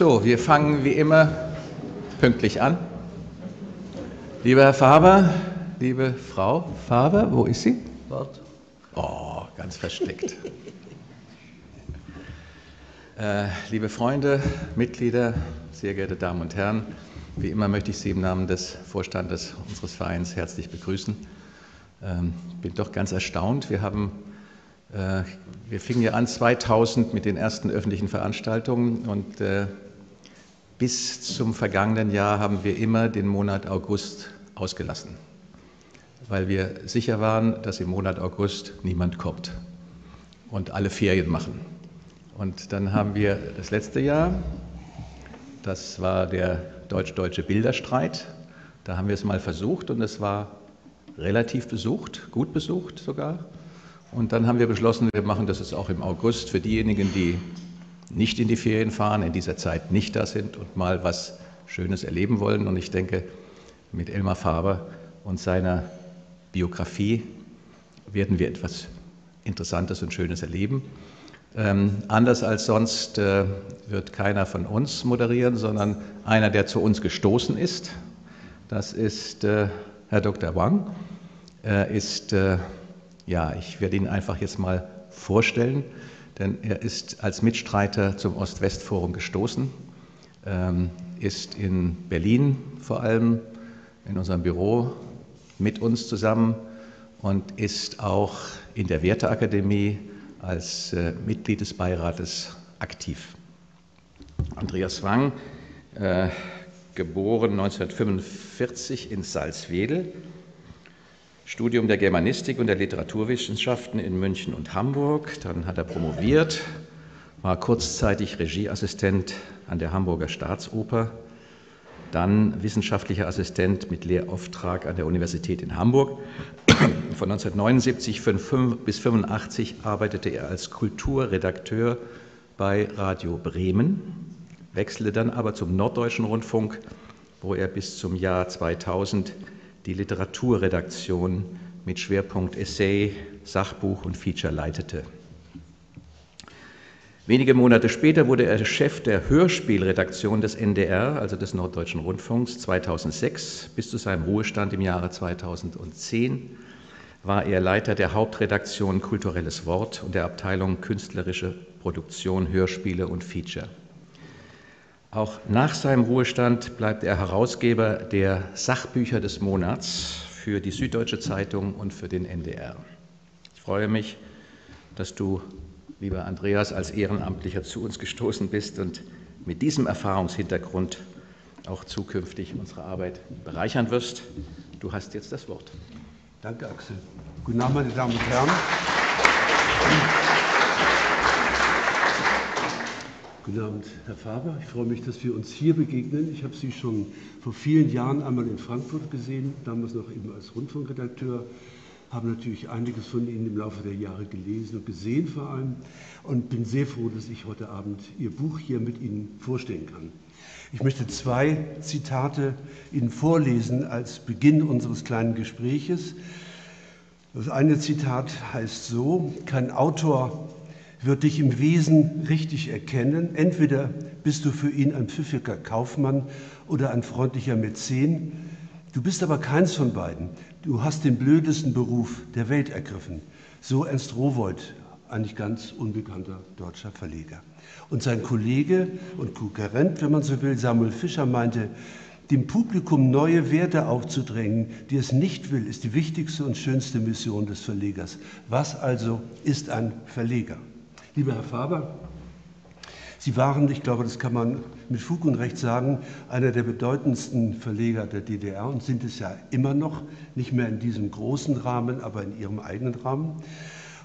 So, wir fangen wie immer pünktlich an. Lieber Herr Faber, liebe Frau Faber, wo ist sie? Dort. Oh, ganz versteckt. Liebe Freunde, Mitglieder, sehr geehrte Damen und Herren, wie immer möchte ich Sie im Namen des Vorstandes unseres Vereins herzlich begrüßen. Bin doch ganz erstaunt. Wir fingen ja an 2000 mit den ersten öffentlichen Veranstaltungen und bis zum vergangenen Jahr haben wir immer den Monat August ausgelassen, weil wir sicher waren, dass im Monat August niemand kommt und alle Ferien machen. Und dann haben wir das letzte Jahr, das war der deutsch-deutsche Bilderstreit, da haben wir es mal versucht und es war relativ besucht, gut besucht sogar. Und dann haben wir beschlossen, wir machen das jetzt auch im August für diejenigen, die nicht in die Ferien fahren, in dieser Zeit nicht da sind und mal was Schönes erleben wollen. Und ich denke, mit Elmar Faber und seiner Biografie werden wir etwas Interessantes und Schönes erleben. Anders als sonst wird keiner von uns moderieren, sondern einer, der zu uns gestoßen ist. Das ist Herr Dr. Wang. Ja, ich werde ihn einfach jetzt mal vorstellen, denn er ist als Mitstreiter zum Ost-West-Forum gestoßen, ist in Berlin vor allem in unserem Büro mit uns zusammen und ist auch in der Werteakademie als Mitglied des Beirates aktiv. Andreas Wang, geboren 1945 in Salzwedel. Studium der Germanistik und der Literaturwissenschaften in München und Hamburg. Dann hat er promoviert, war kurzzeitig Regieassistent an der Hamburger Staatsoper, dann wissenschaftlicher Assistent mit Lehrauftrag an der Universität in Hamburg. Von 1979 bis 1985 arbeitete er als Kulturredakteur bei Radio Bremen, wechselte dann aber zum Norddeutschen Rundfunk, wo er bis zum Jahr 2000 die Literaturredaktion mit Schwerpunkt Essay, Sachbuch und Feature leitete. Wenige Monate später wurde er Chef der Hörspielredaktion des NDR, also des Norddeutschen Rundfunks, 2006. Bis zu seinem Ruhestand im Jahre 2010 war er Leiter der Hauptredaktion Kulturelles Wort und der Abteilung Künstlerische Produktion, Hörspiele und Feature. Auch nach seinem Ruhestand bleibt er Herausgeber der Sachbücher des Monats für die Süddeutsche Zeitung und für den NDR. Ich freue mich, dass du, lieber Andreas, als Ehrenamtlicher zu uns gestoßen bist und mit diesem Erfahrungshintergrund auch zukünftig unsere Arbeit bereichern wirst. Du hast jetzt das Wort. Danke, Axel. Guten Abend, meine Damen und Herren. Guten Abend, Herr Faber. Ich freue mich, dass wir uns hier begegnen. Ich habe Sie schon vor vielen Jahren einmal in Frankfurt gesehen, damals noch eben als Rundfunkredakteur. Habe natürlich einiges von Ihnen im Laufe der Jahre gelesen und gesehen vor allem und bin sehr froh, dass ich heute Abend Ihr Buch hier mit Ihnen vorstellen kann. Ich möchte zwei Zitate Ihnen vorlesen als Beginn unseres kleinen Gespräches. Das eine Zitat heißt so: Kein Autor wird dich im Wesen richtig erkennen. Entweder bist du für ihn ein pfiffiger Kaufmann oder ein freundlicher Mäzen. Du bist aber keins von beiden. Du hast den blödesten Beruf der Welt ergriffen. So Ernst Rowohlt, ein nicht ganz unbekannter deutscher Verleger. Und sein Kollege und Konkurrent, wenn man so will, Samuel Fischer meinte, dem Publikum neue Werte aufzudrängen, die es nicht will, ist die wichtigste und schönste Mission des Verlegers. Was also ist ein Verleger? Lieber Herr Faber, Sie waren, ich glaube, das kann man mit Fug und Recht sagen, einer der bedeutendsten Verleger der DDR und sind es ja immer noch, nicht mehr in diesem großen Rahmen, aber in Ihrem eigenen Rahmen.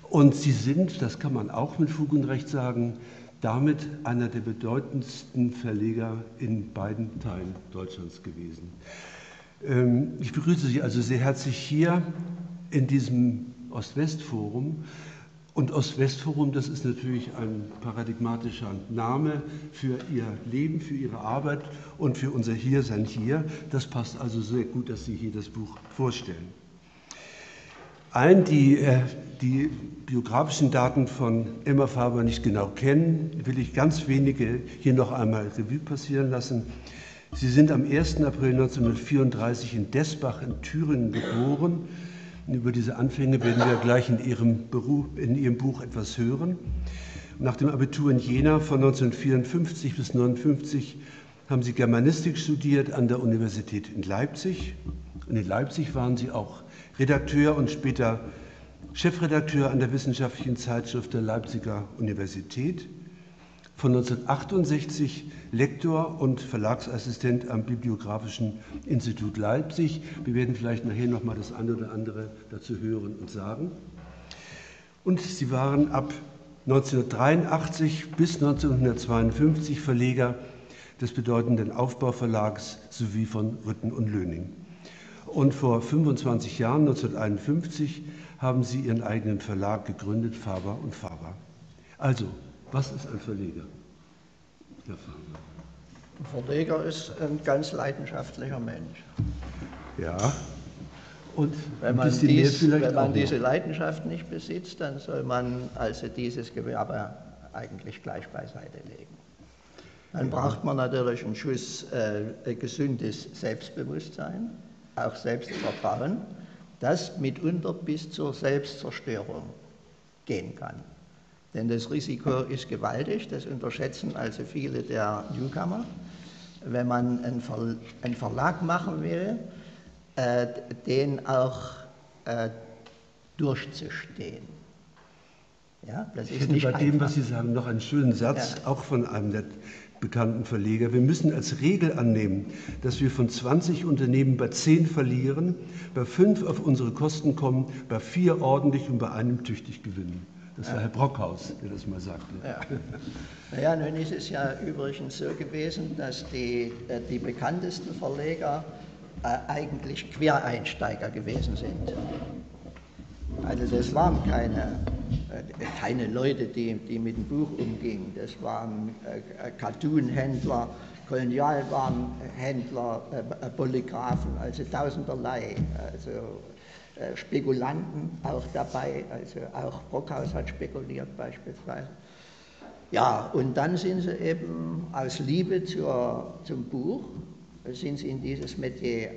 Und Sie sind, das kann man auch mit Fug und Recht sagen, damit einer der bedeutendsten Verleger in beiden Teilen Deutschlands gewesen. Ich begrüße Sie also sehr herzlich hier in diesem Ost-West-Forum. Und Ost-West-Forum, das ist natürlich ein paradigmatischer Name für Ihr Leben, für Ihre Arbeit und für unser Hiersein hier. Das passt also sehr gut, dass Sie hier das Buch vorstellen. allen, die die biografischen Daten von Elmar Faber nicht genau kennen, will ich ganz wenige hier noch einmal Revue passieren lassen. Sie sind am 1. April 1934 in Deesbach in Thüringen geboren. Über diese Anfänge werden wir gleich in Ihrem Buch etwas hören. Nach dem Abitur in Jena von 1954 bis 1959 haben Sie Germanistik studiert an der Universität in Leipzig. Und in Leipzig waren Sie auch Redakteur und später Chefredakteur an der wissenschaftlichen Zeitschrift der Leipziger Universität. Von 1968 Lektor und Verlagsassistent am Bibliographischen Institut Leipzig. Wir werden vielleicht nachher noch mal das eine oder andere dazu hören und sagen. Und Sie waren ab 1983 bis 1952 Verleger des bedeutenden Aufbauverlags sowie von Rütten und Löning. Und vor 25 Jahren, 1951, haben Sie Ihren eigenen Verlag gegründet, Faber und Faber. Also, was ist ein Verleger? Herr Faber. Ein Verleger ist ein ganz leidenschaftlicher Mensch. Ja. Und wenn man diese Leidenschaft nicht besitzt, dann soll man also dieses Gewerbe eigentlich gleich beiseite legen. Dann braucht man natürlich einen Schuss gesundes Selbstbewusstsein, auch Selbstvertrauen, das mitunter bis zur Selbstzerstörung gehen kann. Denn das Risiko ist gewaltig, das unterschätzen also viele der Newcomer. Wenn man einen Verlag machen will, den auch durchzustehen. Ja, das ist nicht einfach. Bei dem, was Sie sagen, noch einen schönen Satz, ja, auch von einem der bekannten Verleger. Wir müssen als Regel annehmen, dass wir von 20 Unternehmen bei 10 verlieren, bei 5 auf unsere Kosten kommen, bei 4 ordentlich und bei einem tüchtig gewinnen. Das war Herr Brockhaus, der das mal sagte. Ja. Naja, nun ist es ja übrigens so gewesen, dass die bekanntesten Verleger eigentlich Quereinsteiger gewesen sind. Also das waren keine Leute, die mit dem Buch umgingen. Das waren Cartoon-Händler, Kolonialwarenhändler, Polygraphen, also tausenderlei. Also, Spekulanten auch dabei, also auch Brockhaus hat spekuliert beispielsweise. Ja, und dann sind sie eben aus Liebe zum Buch, sind sie in dieses Metier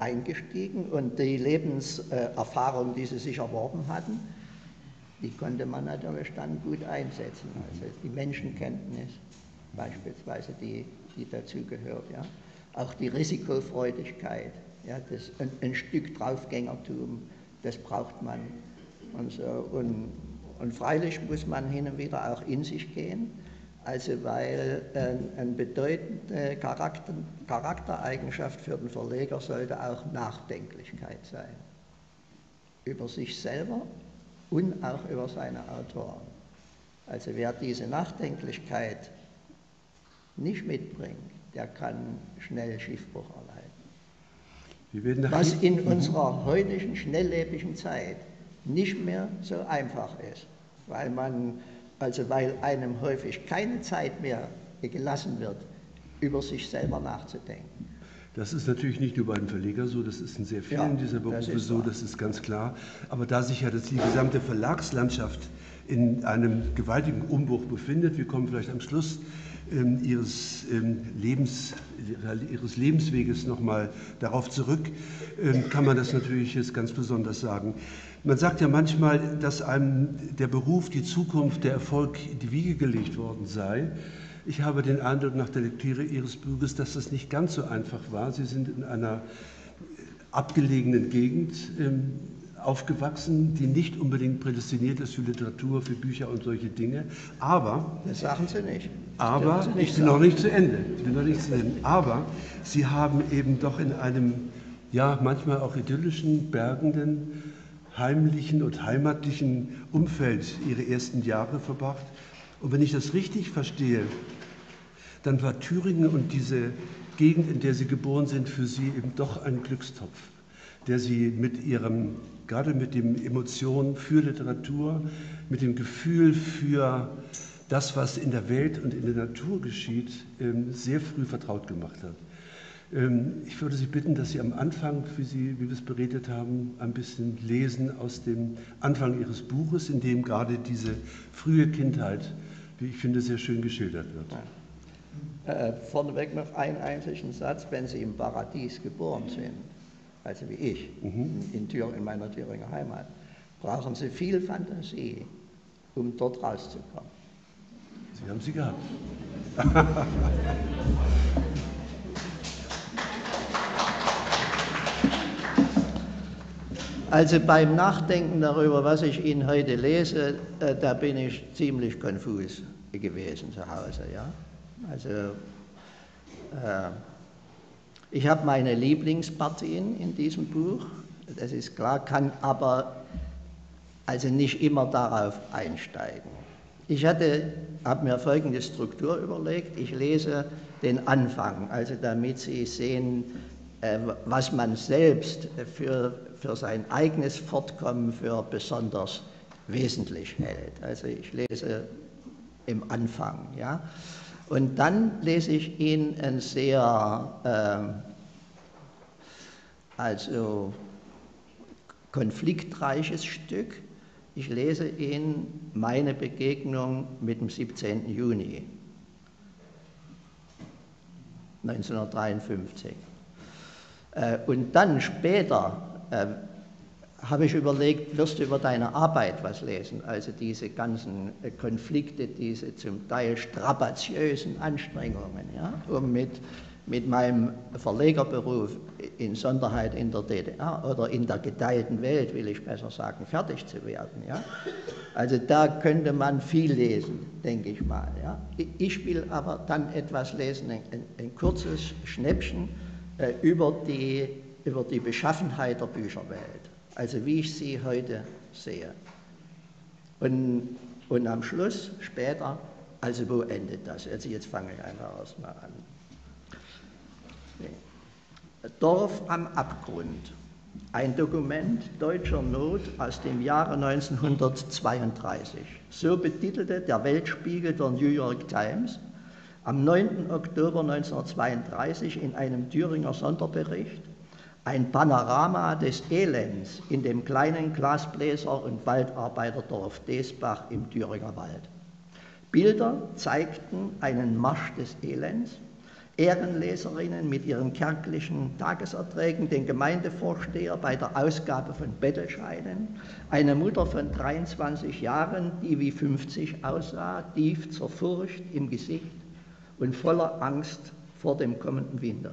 eingestiegen und die Lebenserfahrung, die sie sich erworben hatten, die konnte man natürlich dann gut einsetzen. Also die Menschenkenntnis beispielsweise, die dazugehört, ja. Auch die Risikofreudigkeit. Ja, das, ein Stück Draufgängertum, das braucht man. Und so. Und freilich muss man hin und wieder auch in sich gehen, also weil eine bedeutende Charaktereigenschaft für den Verleger sollte auch Nachdenklichkeit sein. Über sich selber und auch über seine Autoren. Also wer diese Nachdenklichkeit nicht mitbringt, der kann schnell Schiffbruch erleiden. Was in unserer heutigen schnelllebigen Zeit nicht mehr so einfach ist, weil einem häufig keine Zeit mehr gelassen wird, über sich selber nachzudenken. Das ist natürlich nicht nur bei den Verlegern so, das ist in sehr vielen dieser Berufe so, das ist ganz klar. Aber da sich ja die gesamte Verlagslandschaft in einem gewaltigen Umbruch befindet, wir kommen vielleicht am Schluss Ihres Lebensweges nochmal darauf zurück, kann man das natürlich jetzt ganz besonders sagen. Man sagt ja manchmal, dass einem der Beruf, die Zukunft, der Erfolg in die Wiege gelegt worden sei. Ich habe den Eindruck nach der Lektüre Ihres Buches, dass das nicht ganz so einfach war. Sie sind in einer abgelegenen Gegend aufgewachsen, die nicht unbedingt prädestiniert ist für Literatur, für Bücher und solche Dinge, aber... Das sagen Sie nicht. Aber, ich bin noch nicht zu Ende, aber Sie haben eben doch in einem, ja, manchmal auch idyllischen, bergenden, heimlichen und heimatlichen Umfeld Ihre ersten Jahre verbracht. Und wenn ich das richtig verstehe, dann war Thüringen und diese Gegend, in der Sie geboren sind, für Sie eben doch ein Glückstopf, der Sie mit Ihrem, gerade mit den Emotionen für Literatur, mit dem Gefühl für das, was in der Welt und in der Natur geschieht, sehr früh vertraut gemacht hat. Ich würde Sie bitten, dass Sie am Anfang, wie wir es beredet haben, ein bisschen lesen aus dem Anfang Ihres Buches, in dem gerade diese frühe Kindheit, wie ich finde, sehr schön geschildert wird. Vorneweg noch einen einzigen Satz, wenn Sie im Paradies geboren sind, also wie ich, in meiner Thüringer Heimat, brauchen Sie viel Fantasie, um dort rauszukommen. Sie haben sie gehabt. Also beim Nachdenken darüber, was ich Ihnen heute lese, da bin ich ziemlich konfus gewesen zu Hause, ja. Also, ich habe meine Lieblingspartien in diesem Buch, das ist klar, kann aber also nicht immer darauf einsteigen. Ich habe mir folgende Struktur überlegt, ich lese den Anfang, also damit Sie sehen, was man selbst für sein eigenes Fortkommen für besonders wesentlich hält. Also ich lese im Anfang, ja. Und dann lese ich Ihnen ein sehr also konfliktreiches Stück. Ich lese Ihnen meine Begegnung mit dem 17. Juni 1953. Und dann später habe ich überlegt, wirst du über deine Arbeit was lesen, also diese ganzen Konflikte, diese zum Teil strapaziösen Anstrengungen, ja, um mit meinem Verlegerberuf, insonderheit in der DDR oder in der geteilten Welt, will ich besser sagen, fertig zu werden. Ja. Also da könnte man viel lesen, denke ich mal. Ja. Ich will aber dann etwas lesen, ein kurzes Schnäppchen über die Beschaffenheit der Bücherwelt. Also wie ich sie heute sehe. Und am Schluss, später, also wo endet das? Also jetzt fange ich einfach erstmal an. Nee. Dorf am Abgrund. Ein Dokument deutscher Not aus dem Jahre 1932. So betitelte der Weltspiegel der New York Times am 9. Oktober 1932 in einem Thüringer Sonderbericht ein Panorama des Elends in dem kleinen Glasbläser- und Waldarbeiterdorf Deesbach im Thüringer Wald. Bilder zeigten einen Marsch des Elends, Ehrenleserinnen mit ihren kärglichen Tageserträgen, den Gemeindevorsteher bei der Ausgabe von Bettelscheinen, eine Mutter von 23 Jahren, die wie 50 aussah, tief zur Furcht im Gesicht und voller Angst vor dem kommenden Winter.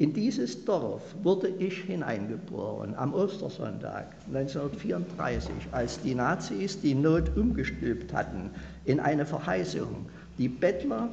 In dieses Dorf wurde ich hineingeboren am Ostersonntag 1934, als die Nazis die Not umgestülpt hatten in eine Verheißung. Die Bettler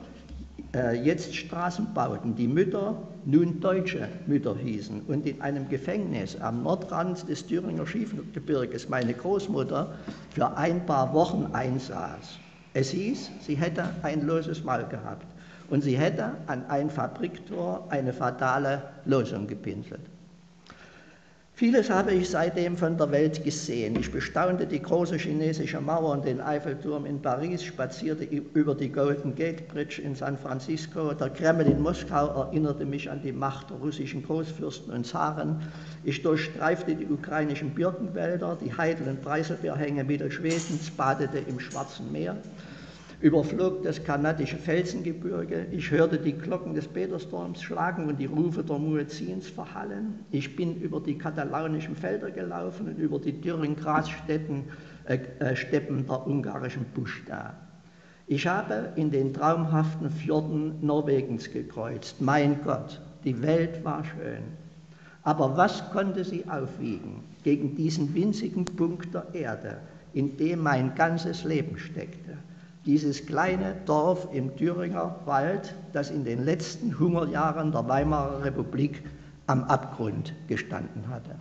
jetzt Straßen bauten, die Mütter nun deutsche Mütter hießen und in einem Gefängnis am Nordrand des Thüringer Schiefgebirges meine Großmutter für ein paar Wochen einsaß. Es hieß, sie hätte ein loses Maul gehabt. Und sie hätte an ein Fabriktor eine fatale Losung gepinselt. Vieles habe ich seitdem von der Welt gesehen. Ich bestaunte die große chinesische Mauer und den Eiffelturm in Paris, spazierte über die Golden Gate Bridge in San Francisco. Der Kreml in Moskau erinnerte mich an die Macht der russischen Großfürsten und Zaren. Ich durchstreifte die ukrainischen Birkenwälder, die Heidel- und Preiselbeerhänge Mittelschwedens, badete im Schwarzen Meer, überflog das kanadische Felsengebirge, ich hörte die Glocken des Petersdoms schlagen und die Rufe der Muezzins verhallen. Ich bin über die katalonischen Felder gelaufen und über die dürren Grassteppen der ungarischen Puszta. Ich habe in den traumhaften Fjorden Norwegens gekreuzt. Mein Gott, die Welt war schön. Aber was konnte sie aufwiegen gegen diesen winzigen Punkt der Erde, in dem mein ganzes Leben steckte? Dieses kleine Dorf im Thüringer Wald, das in den letzten Hungerjahren der Weimarer Republik am Abgrund gestanden hatte.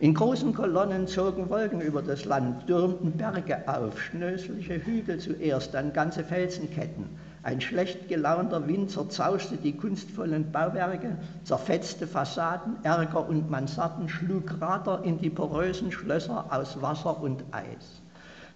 In großen Kolonnen zogen Wolken über das Land, türmten Berge auf, schnöselige Hügel zuerst, dann ganze Felsenketten. Ein schlecht gelaunter Wind zerzauste die kunstvollen Bauwerke, zerfetzte Fassaden, Erker und Mansarden, schlug Krater in die porösen Schlösser aus Wasser und Eis.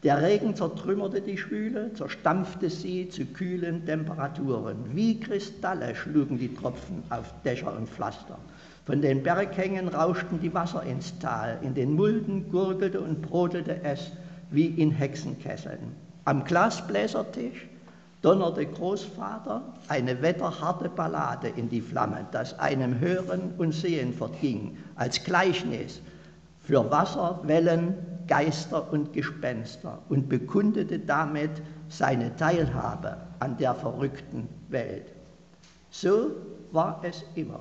Der Regen zertrümmerte die Schwüle, zerstampfte sie zu kühlen Temperaturen. Wie Kristalle schlugen die Tropfen auf Dächer und Pflaster. Von den Berghängen rauschten die Wasser ins Tal, in den Mulden gurgelte und brodelte es wie in Hexenkesseln. Am Glasbläsertisch donnerte Großvater eine wetterharte Ballade in die Flamme, das einem Hören und Sehen verging, als Gleichnis für Wasser, Wellen, Geister und Gespenster und bekundete damit seine Teilhabe an der verrückten Welt. So war es immer.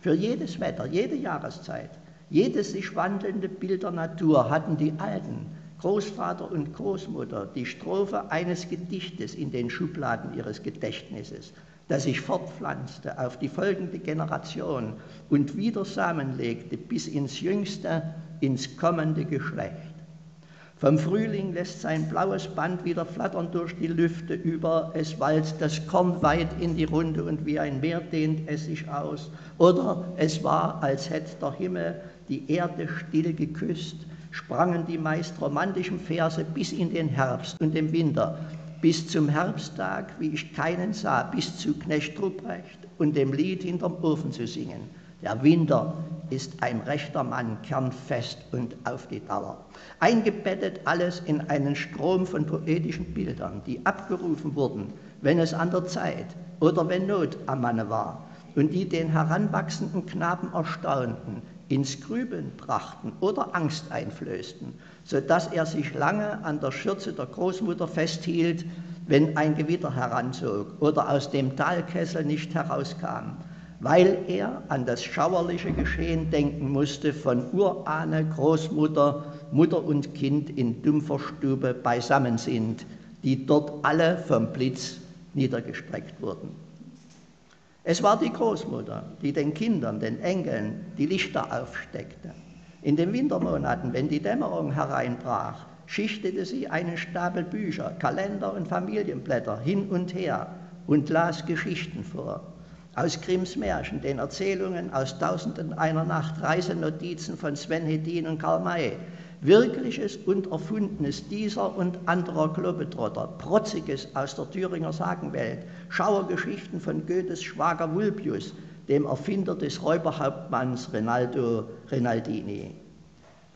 Für jedes Wetter, jede Jahreszeit, jedes sich wandelnde Bild der Natur hatten die Alten, Großvater und Großmutter, die Strophe eines Gedichtes in den Schubladen ihres Gedächtnisses, das sich fortpflanzte auf die folgende Generation und wieder samenlegte bis ins jüngste, ins kommende Geschlecht. Vom Frühling lässt sein blaues Band wieder flattern durch die Lüfte über, es walzt das Korn weit in die Runde und wie ein Meer dehnt es sich aus. Oder es war, als hätte der Himmel die Erde still geküsst, sprangen die meist romantischen Verse bis in den Herbst und den Winter, bis zum Herbsttag, wie ich keinen sah, bis zu Knecht Ruprecht und dem Lied hinterm Ofen zu singen. Der Winter ist ein rechter Mann, kernfest und auf die Dauer. Eingebettet alles in einen Strom von poetischen Bildern, die abgerufen wurden, wenn es an der Zeit oder wenn Not am Manne war und die den heranwachsenden Knaben erstaunten, ins Grübeln brachten oder Angst einflößten, sodass er sich lange an der Schürze der Großmutter festhielt, wenn ein Gewitter heranzog oder aus dem Talkessel nicht herauskam, weil er an das schauerliche Geschehen denken musste von Urahne, Großmutter, Mutter und Kind in dumpfer Stube beisammen sind, die dort alle vom Blitz niedergestreckt wurden. Es war die Großmutter, die den Kindern, den Enkeln die Lichter aufsteckte. In den Wintermonaten, wenn die Dämmerung hereinbrach, schichtete sie einen Stapel Bücher, Kalender und Familienblätter hin und her und las Geschichten vor. Aus Grimms Märchen, den Erzählungen aus Tausend und einer Nacht, Reisenotizen von Sven Hedin und Karl May, Wirkliches und Erfundenes dieser und anderer Globetrotter, Protziges aus der Thüringer Sagenwelt, Schauergeschichten von Goethes Schwager Vulpius, dem Erfinder des Räuberhauptmanns Rinaldo Rinaldini.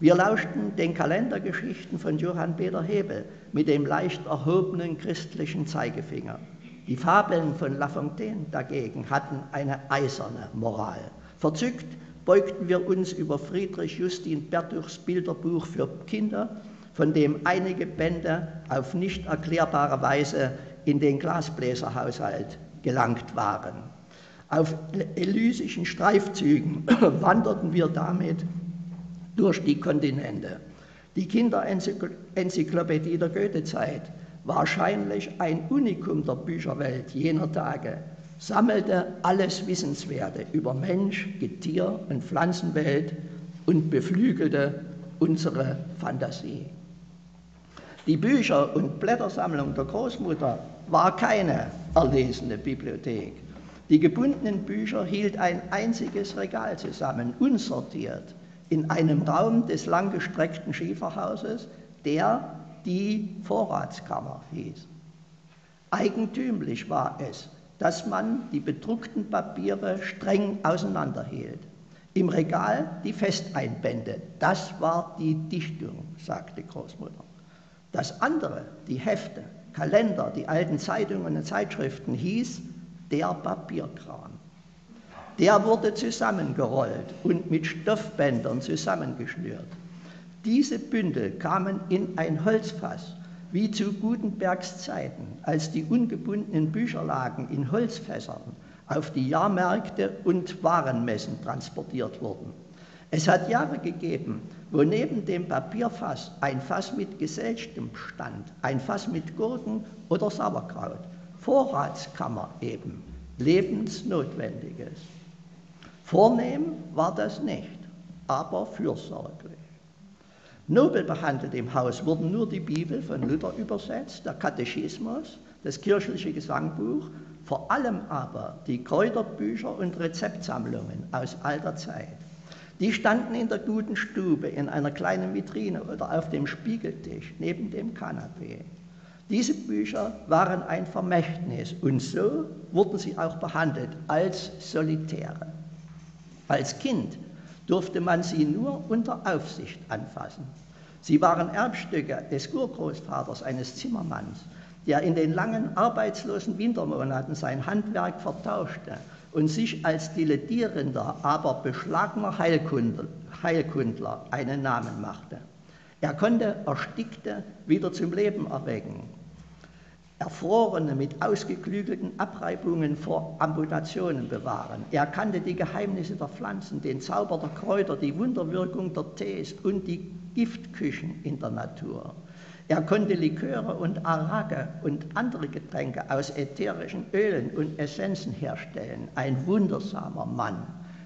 Wir lauschten den Kalendergeschichten von Johann Peter Hebel mit dem leicht erhobenen christlichen Zeigefinger. Die Fabeln von La Fontaine dagegen hatten eine eiserne Moral. Verzückt beugten wir uns über Friedrich Justin Bertuchs Bilderbuch für Kinder, von dem einige Bände auf nicht erklärbare Weise in den Glasbläserhaushalt gelangt waren. Auf elysischen Streifzügen wanderten wir damit durch die Kontinente. Die Kinderenzyklopädie der Goethezeit, wahrscheinlich ein Unikum der Bücherwelt jener Tage, sammelte alles Wissenswerte über Mensch, Getier und Pflanzenwelt und beflügelte unsere Fantasie. Die Bücher- und Blättersammlung der Großmutter war keine erlesene Bibliothek. Die gebundenen Bücher hielt ein einziges Regal zusammen, unsortiert, in einem Raum des langgestreckten Schieferhauses, der die Vorratskammer hieß. Eigentümlich war es, dass man die bedruckten Papiere streng auseinanderhielt. Im Regal die Festeinbände, das war die Dichtung, sagte Großmutter. Das andere, die Hefte, Kalender, die alten Zeitungen und Zeitschriften, hieß der Papierkram. Der wurde zusammengerollt und mit Stoffbändern zusammengeschnürt. Diese Bündel kamen in ein Holzfass, wie zu Gutenbergs Zeiten, als die ungebundenen Bücherlagen in Holzfässern auf die Jahrmärkte und Warenmessen transportiert wurden. Es hat Jahre gegeben, wo neben dem Papierfass ein Fass mit Gesellschaft stand, ein Fass mit Gurken oder Sauerkraut. Vorratskammer eben, lebensnotwendiges. Vornehm war das nicht, aber fürsorglich. Nobel behandelt im Haus wurden nur die Bibel von Luther übersetzt, der Katechismus, das kirchliche Gesangbuch, vor allem aber die Kräuterbücher und Rezeptsammlungen aus alter Zeit. Die standen in der guten Stube, in einer kleinen Vitrine oder auf dem Spiegeltisch neben dem Kanapee. Diese Bücher waren ein Vermächtnis und so wurden sie auch behandelt, als Solitäre. Als Kind durfte man sie nur unter Aufsicht anfassen. Sie waren Erbstücke des Urgroßvaters, eines Zimmermanns, der in den langen arbeitslosen Wintermonaten sein Handwerk vertauschte und sich als dilettierender, aber beschlagener Heilkundler einen Namen machte. Er konnte Erstickte wieder zum Leben erwecken, Erfrorene mit ausgeklügelten Abreibungen vor Amputationen bewahren. Er kannte die Geheimnisse der Pflanzen, den Zauber der Kräuter, die Wunderwirkung der Tees und die Giftküchen in der Natur. Er konnte Liköre und Arake und andere Getränke aus ätherischen Ölen und Essenzen herstellen. Ein wundersamer Mann,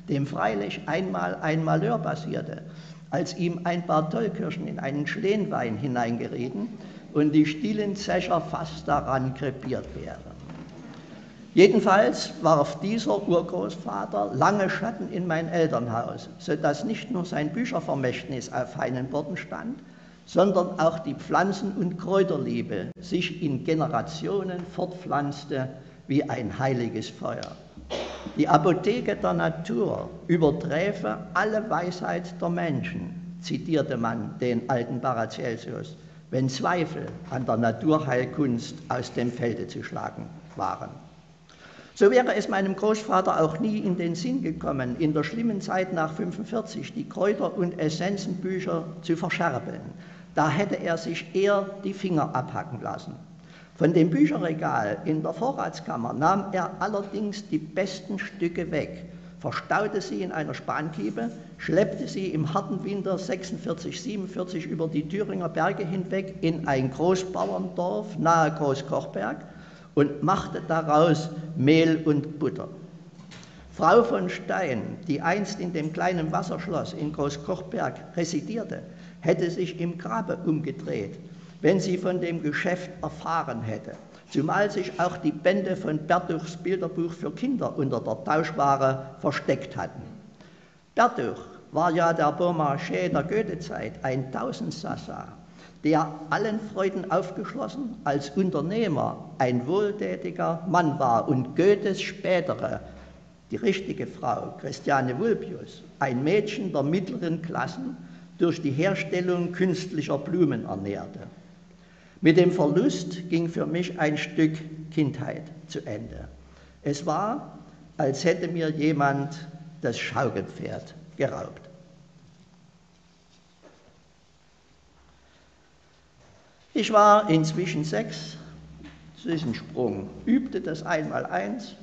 dem freilich einmal ein Malheur passierte, als ihm ein paar Tollkirschen in einen Schlenwein hineingerieten und die stillen Zecher fast daran krepiert wären. Jedenfalls warf dieser Urgroßvater lange Schatten in mein Elternhaus, sodass nicht nur sein Büchervermächtnis auf feinen Boden stand, sondern auch die Pflanzen- und Kräuterliebe sich in Generationen fortpflanzte wie ein heiliges Feuer. Die Apotheke der Natur überträfe alle Weisheit der Menschen, zitierte man den alten Paracelsus, wenn Zweifel an der Naturheilkunst aus dem Felde zu schlagen waren. So wäre es meinem Großvater auch nie in den Sinn gekommen, in der schlimmen Zeit nach 1945 die Kräuter- und Essenzenbücher zu verscherbeln. Da hätte er sich eher die Finger abhacken lassen. Von dem Bücherregal in der Vorratskammer nahm er allerdings die besten Stücke weg, verstaute sie in einer Spankiebe, schleppte sie im harten Winter 1946, 1947 über die Thüringer Berge hinweg in ein Großbauerndorf nahe Großkochberg und machte daraus Mehl und Butter. Frau von Stein, die einst in dem kleinen Wasserschloss in Großkochberg residierte, hätte sich im Grabe umgedreht, wenn sie von dem Geschäft erfahren hätte, zumal sich auch die Bände von Bertuchs Bilderbuch für Kinder unter der Tauschware versteckt hatten. Bertuch war ja der Beaumarchais der Goethezeit, ein Tausendsassa, der allen Freuden aufgeschlossen als Unternehmer ein wohltätiger Mann war und Goethes spätere, die richtige Frau, Christiane Vulpius, ein Mädchen der mittleren Klassen, durch die Herstellung künstlicher Blumen ernährte. Mit dem Verlust ging für mich ein Stück Kindheit zu Ende. Es war, als hätte mir jemand das Schaukelpferd geraubt. Ich war inzwischen 6, das ist ein Sprung, übte das 1x1,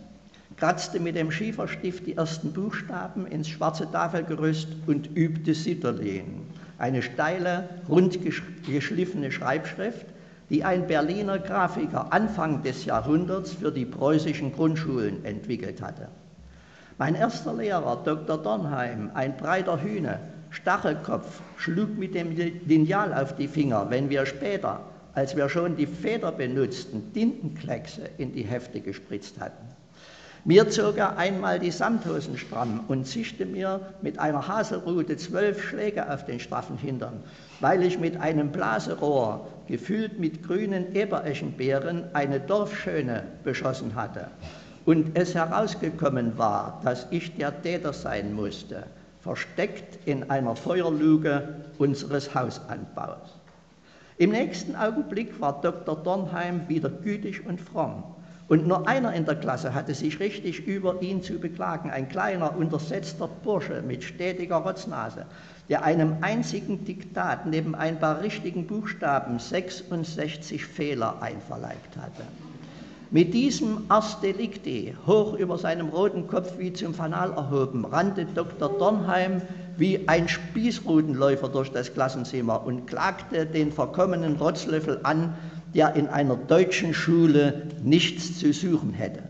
kratzte mit dem Schieferstift die ersten Buchstaben ins schwarze Tafelgerüst und übte Sitterlin, eine steile, rund geschliffene Schreibschrift, die ein Berliner Grafiker Anfang des Jahrhunderts für die preußischen Grundschulen entwickelt hatte. Mein erster Lehrer, Dr. Dornheim, ein breiter Hühne, Stachelkopf, schlug mit dem Lineal auf die Finger, wenn wir später, als wir schon die Feder benutzten, Tintenkleckse in die Hefte gespritzt hatten. Mir zog er einmal die Samthosen stramm und zischte mir mit einer Haselrute 12 Schläge auf den straffen Hintern, weil ich mit einem Blaserohr, gefüllt mit grünen Ebereschenbeeren, eine Dorfschöne beschossen hatte. Und es herausgekommen war, dass ich der Täter sein musste, versteckt in einer Feuerluke unseres Hausanbaus. Im nächsten Augenblick war Dr. Dornheim wieder gütig und fromm. Und nur einer in der Klasse hatte sich richtig über ihn zu beklagen, ein kleiner, untersetzter Bursche mit stetiger Rotznase, der einem einzigen Diktat neben ein paar richtigen Buchstaben 66 Fehler einverleibt hatte. Mit diesem Ars Delicti, hoch über seinem roten Kopf wie zum Fanal erhoben, rannte Dr. Dornheim wie ein Spießrutenläufer durch das Klassenzimmer und klagte den verkommenen Rotzlöffel an, der in einer deutschen Schule nichts zu suchen hätte.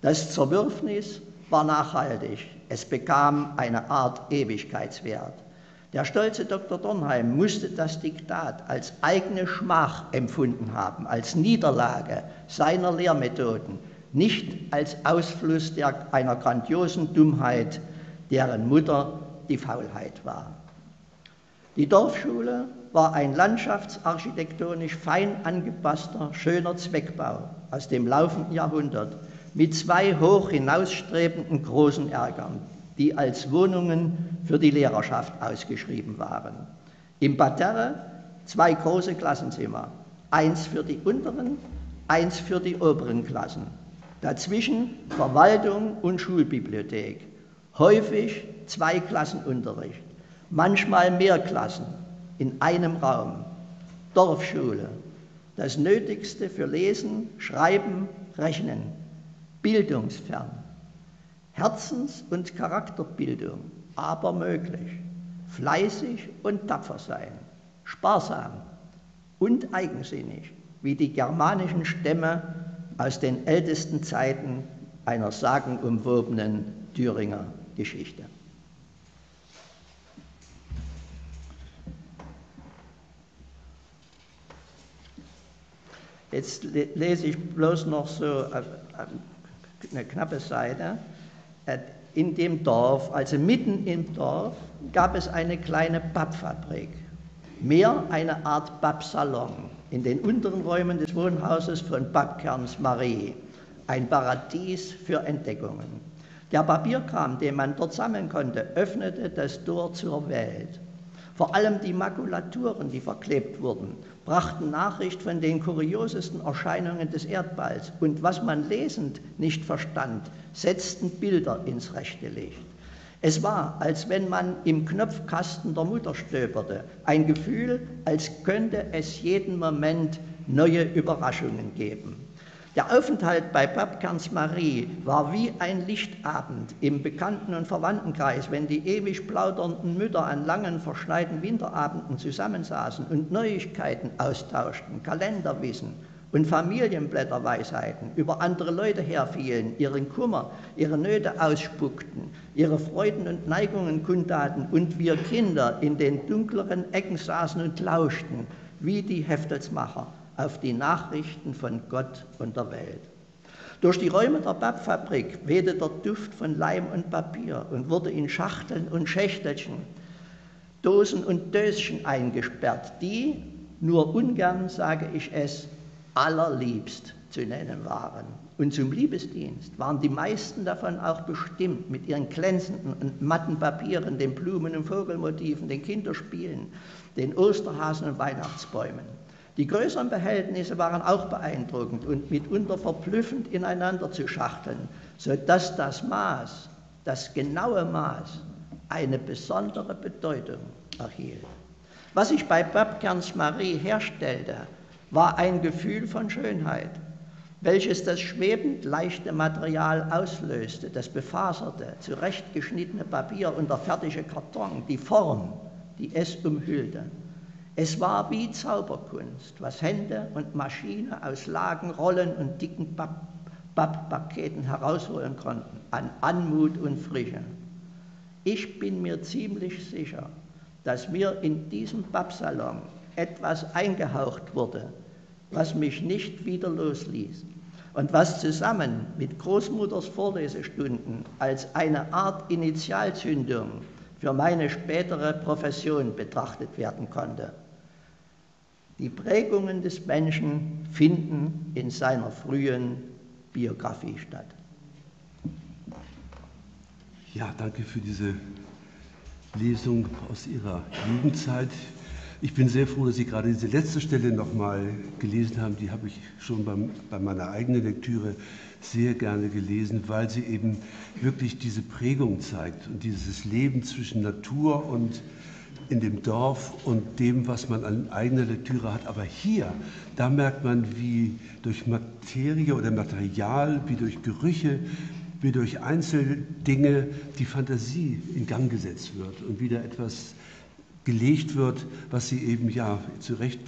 Das Zerwürfnis war nachhaltig. Es bekam eine Art Ewigkeitswert. Der stolze Dr. Dornheim musste das Diktat als eigene Schmach empfunden haben, als Niederlage seiner Lehrmethoden, nicht als Ausfluss einer grandiosen Dummheit, deren Mutter die Faulheit war. Die Dorfschule war ein landschaftsarchitektonisch fein angepasster, schöner Zweckbau aus dem laufenden Jahrhundert mit zwei hoch hinausstrebenden großen Erkern, die als Wohnungen für die Lehrerschaft ausgeschrieben waren. Im Parterre zwei große Klassenzimmer, eins für die unteren, eins für die oberen Klassen. Dazwischen Verwaltung und Schulbibliothek, häufig zwei Klassenunterricht, manchmal mehr Klassen in einem Raum. Dorfschule, das Nötigste für Lesen, Schreiben, Rechnen, bildungsfern. Herzens- und Charakterbildung, aber möglich. Fleißig und tapfer sein, sparsam und eigensinnig, wie die germanischen Stämme aus den ältesten Zeiten einer sagenumwobenen Thüringer Geschichte. Jetzt lese ich bloß noch so eine knappe Seite. In dem Dorf, also mitten im Dorf, gab es eine kleine Pappfabrik, mehr eine Art Pappsalon in den unteren Räumen des Wohnhauses von Pappkerns Marie, ein Paradies für Entdeckungen. Der Papierkram, den man dort sammeln konnte, öffnete das Tor zur Welt. Vor allem die Makulaturen, die verklebt wurden, brachten Nachricht von den kuriosesten Erscheinungen des Erdballs. Und was man lesend nicht verstand, setzten Bilder ins rechte Licht. Es war, als wenn man im Knopfkasten der Mutter stöberte. Ein Gefühl, als könnte es jeden Moment neue Überraschungen geben. Der Aufenthalt bei Pappkerns Marie war wie ein Lichtabend im Bekannten- und Verwandtenkreis, wenn die ewig plaudernden Mütter an langen, verschneiten Winterabenden zusammensaßen und Neuigkeiten austauschten, Kalenderwissen und Familienblätterweisheiten über andere Leute herfielen, ihren Kummer, ihre Nöte ausspuckten, ihre Freuden und Neigungen kundtaten und wir Kinder in den dunkleren Ecken saßen und lauschten, wie die Heftelsmacher auf die Nachrichten von Gott und der Welt. Durch die Räume der Pappfabrik wehte der Duft von Leim und Papier und wurde in Schachteln und Schächtelchen, Dosen und Döschen eingesperrt, die, nur ungern sage ich es, allerliebst zu nennen waren. Und zum Liebesdienst waren die meisten davon auch bestimmt, mit ihren glänzenden und matten Papieren, den Blumen- und Vogelmotiven, den Kinderspielen, den Osterhasen und Weihnachtsbäumen. Die größeren Behältnisse waren auch beeindruckend und mitunter verblüffend ineinander zu schachteln, sodass das Maß, das genaue Maß, eine besondere Bedeutung erhielt. Was sich bei Pappkerns Marie herstellte, war ein Gefühl von Schönheit, welches das schwebend leichte Material auslöste, das befaserte, zurechtgeschnittene Papier und der fertige Karton, die Form, die es umhüllte. Es war wie Zauberkunst, was Hände und Maschine aus Lagen, Rollen und dicken Papppaketen herausholen konnten, an Anmut und Frische. Ich bin mir ziemlich sicher, dass mir in diesem Pappsalon etwas eingehaucht wurde, was mich nicht wieder losließ und was zusammen mit Großmutters Vorlesestunden als eine Art Initialzündung für meine spätere Profession betrachtet werden konnte. Die Prägungen des Menschen finden in seiner frühen Biografie statt. Ja, danke für diese Lesung aus Ihrer Jugendzeit. Ich bin sehr froh, dass Sie gerade diese letzte Stelle nochmal gelesen haben. Die habe ich schon bei meiner eigenen Lektüre sehr gerne gelesen, weil sie eben wirklich diese Prägung zeigt und dieses Leben zwischen Natur und in dem Dorf und dem, was man an eigener Lektüre hat. Aber hier, da merkt man, wie durch Materie oder Material, wie durch Gerüche, wie durch Einzeldinge die Fantasie in Gang gesetzt wird und wieder etwas gelegt wird, was Sie eben, ja, zu Recht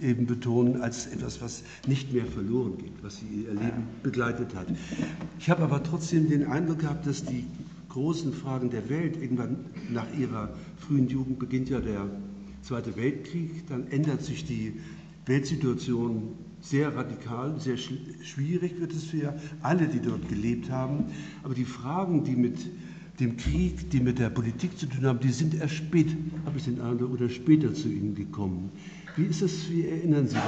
eben betonen, als etwas, was nicht mehr verloren geht, was Sie Ihr Leben begleitet hat. Ich habe aber trotzdem den Eindruck gehabt, dass die großen Fragen der Welt, irgendwann nach Ihrer frühen Jugend beginnt ja der Zweite Weltkrieg, dann ändert sich die Weltsituation sehr radikal, sehr schwierig wird es für alle, die dort gelebt haben, aber die Fragen, die mit dem Krieg, die mit der Politik zu tun haben, die sind erst spät, habe ich den Eindruck, oder später zu Ihnen gekommen. Wie ist das, wie erinnern Sie das?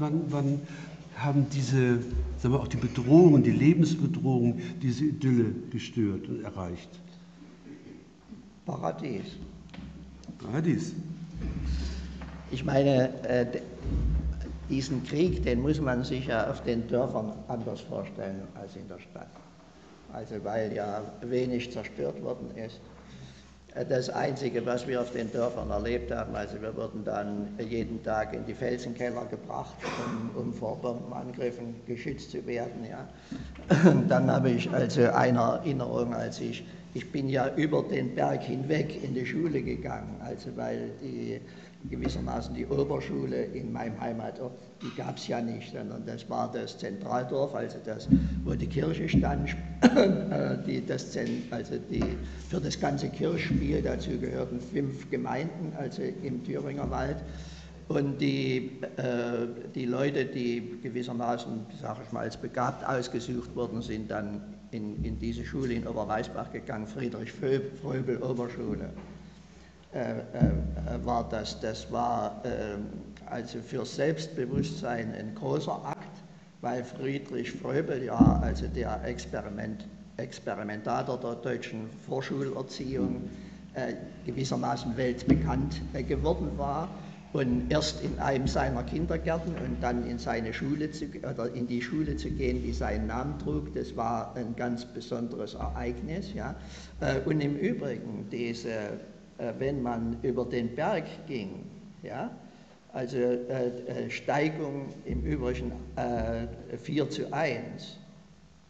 Wann haben diese, sagen wir, auch die Bedrohungen, die Lebensbedrohungen, diese Idylle gestört und erreicht? Paradies. Paradies. Ich meine, diesen Krieg, den muss man sich ja auf den Dörfern anders vorstellen als in der Stadt. Also weil ja wenig zerstört worden ist. Das Einzige, was wir auf den Dörfern erlebt haben, also wir wurden dann jeden Tag in die Felsenkeller gebracht, um vor Bombenangriffen geschützt zu werden. Ja. Dann habe ich also eine Erinnerung, als ich bin ja über den Berg hinweg in die Schule gegangen, also weil die gewissermaßen die Oberschule in meinem Heimatort, die gab es ja nicht, sondern das war das Zentraldorf, also das, wo die Kirche stand, für das ganze Kirchspiel, dazu gehörten 5 Gemeinden, also im Thüringer Wald. Und die Leute, die gewissermaßen, sage ich mal, als begabt ausgesucht wurden, sind dann in diese Schule in Oberweisbach gegangen, Friedrich Fröbel Oberschule. War das war also für Selbstbewusstsein ein großer Akt, weil Friedrich Fröbel ja also der Experimentator der deutschen Vorschulerziehung gewissermaßen weltbekannt geworden war und erst in einem seiner Kindergärten und dann in seine Schule in die Schule zu gehen, die seinen Namen trug, das war ein ganz besonderes Ereignis, ja. Und im Übrigen wenn man über den Berg ging, ja, also Steigung im Übrigen 4:1,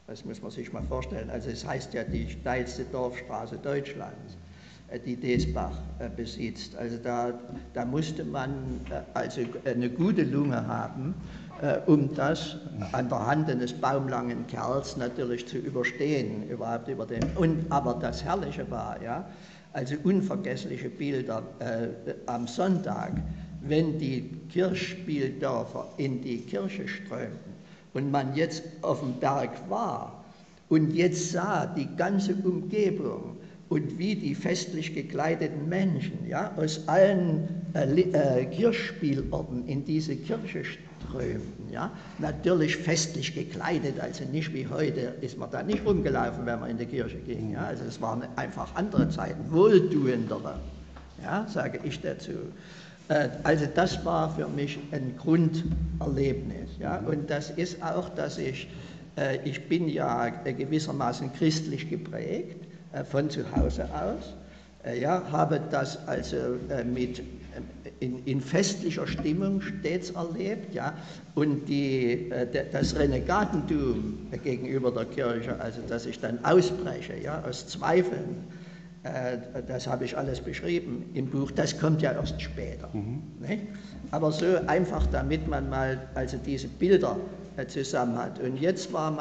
das muss man sich mal vorstellen, also es heißt ja die steilste Dorfstraße Deutschlands, die Deesbach besitzt, also da musste man also eine gute Lunge haben, um das an der Hand eines baumlangen Kerls natürlich zu überstehen, überhaupt über den, aber das Herrliche war, ja, also unvergessliche Bilder am Sonntag, wenn die Kirchspieldörfer in die Kirche strömten und man jetzt auf dem Berg war und jetzt sah die ganze Umgebung und wie die festlich gekleideten Menschen, ja, aus allen Kirchspielorten in diese Kirche strömten, ja, natürlich festlich gekleidet, also nicht wie heute ist man da nicht rumgelaufen, wenn man in die Kirche ging, ja, also es waren einfach andere Zeiten, wohltuendere, ja, sage ich dazu. Also das war für mich ein Grunderlebnis, ja, und das ist auch, dass ich bin ja gewissermaßen christlich geprägt, von zu Hause aus, ja, habe das also in festlicher Stimmung stets erlebt, ja, und das Renegatentum gegenüber der Kirche, also dass ich dann ausbreche, ja, aus Zweifeln, das habe ich alles beschrieben im Buch, das kommt ja erst später, nicht? Aber so einfach, damit man mal also diese Bilder zusammen hat. Und jetzt war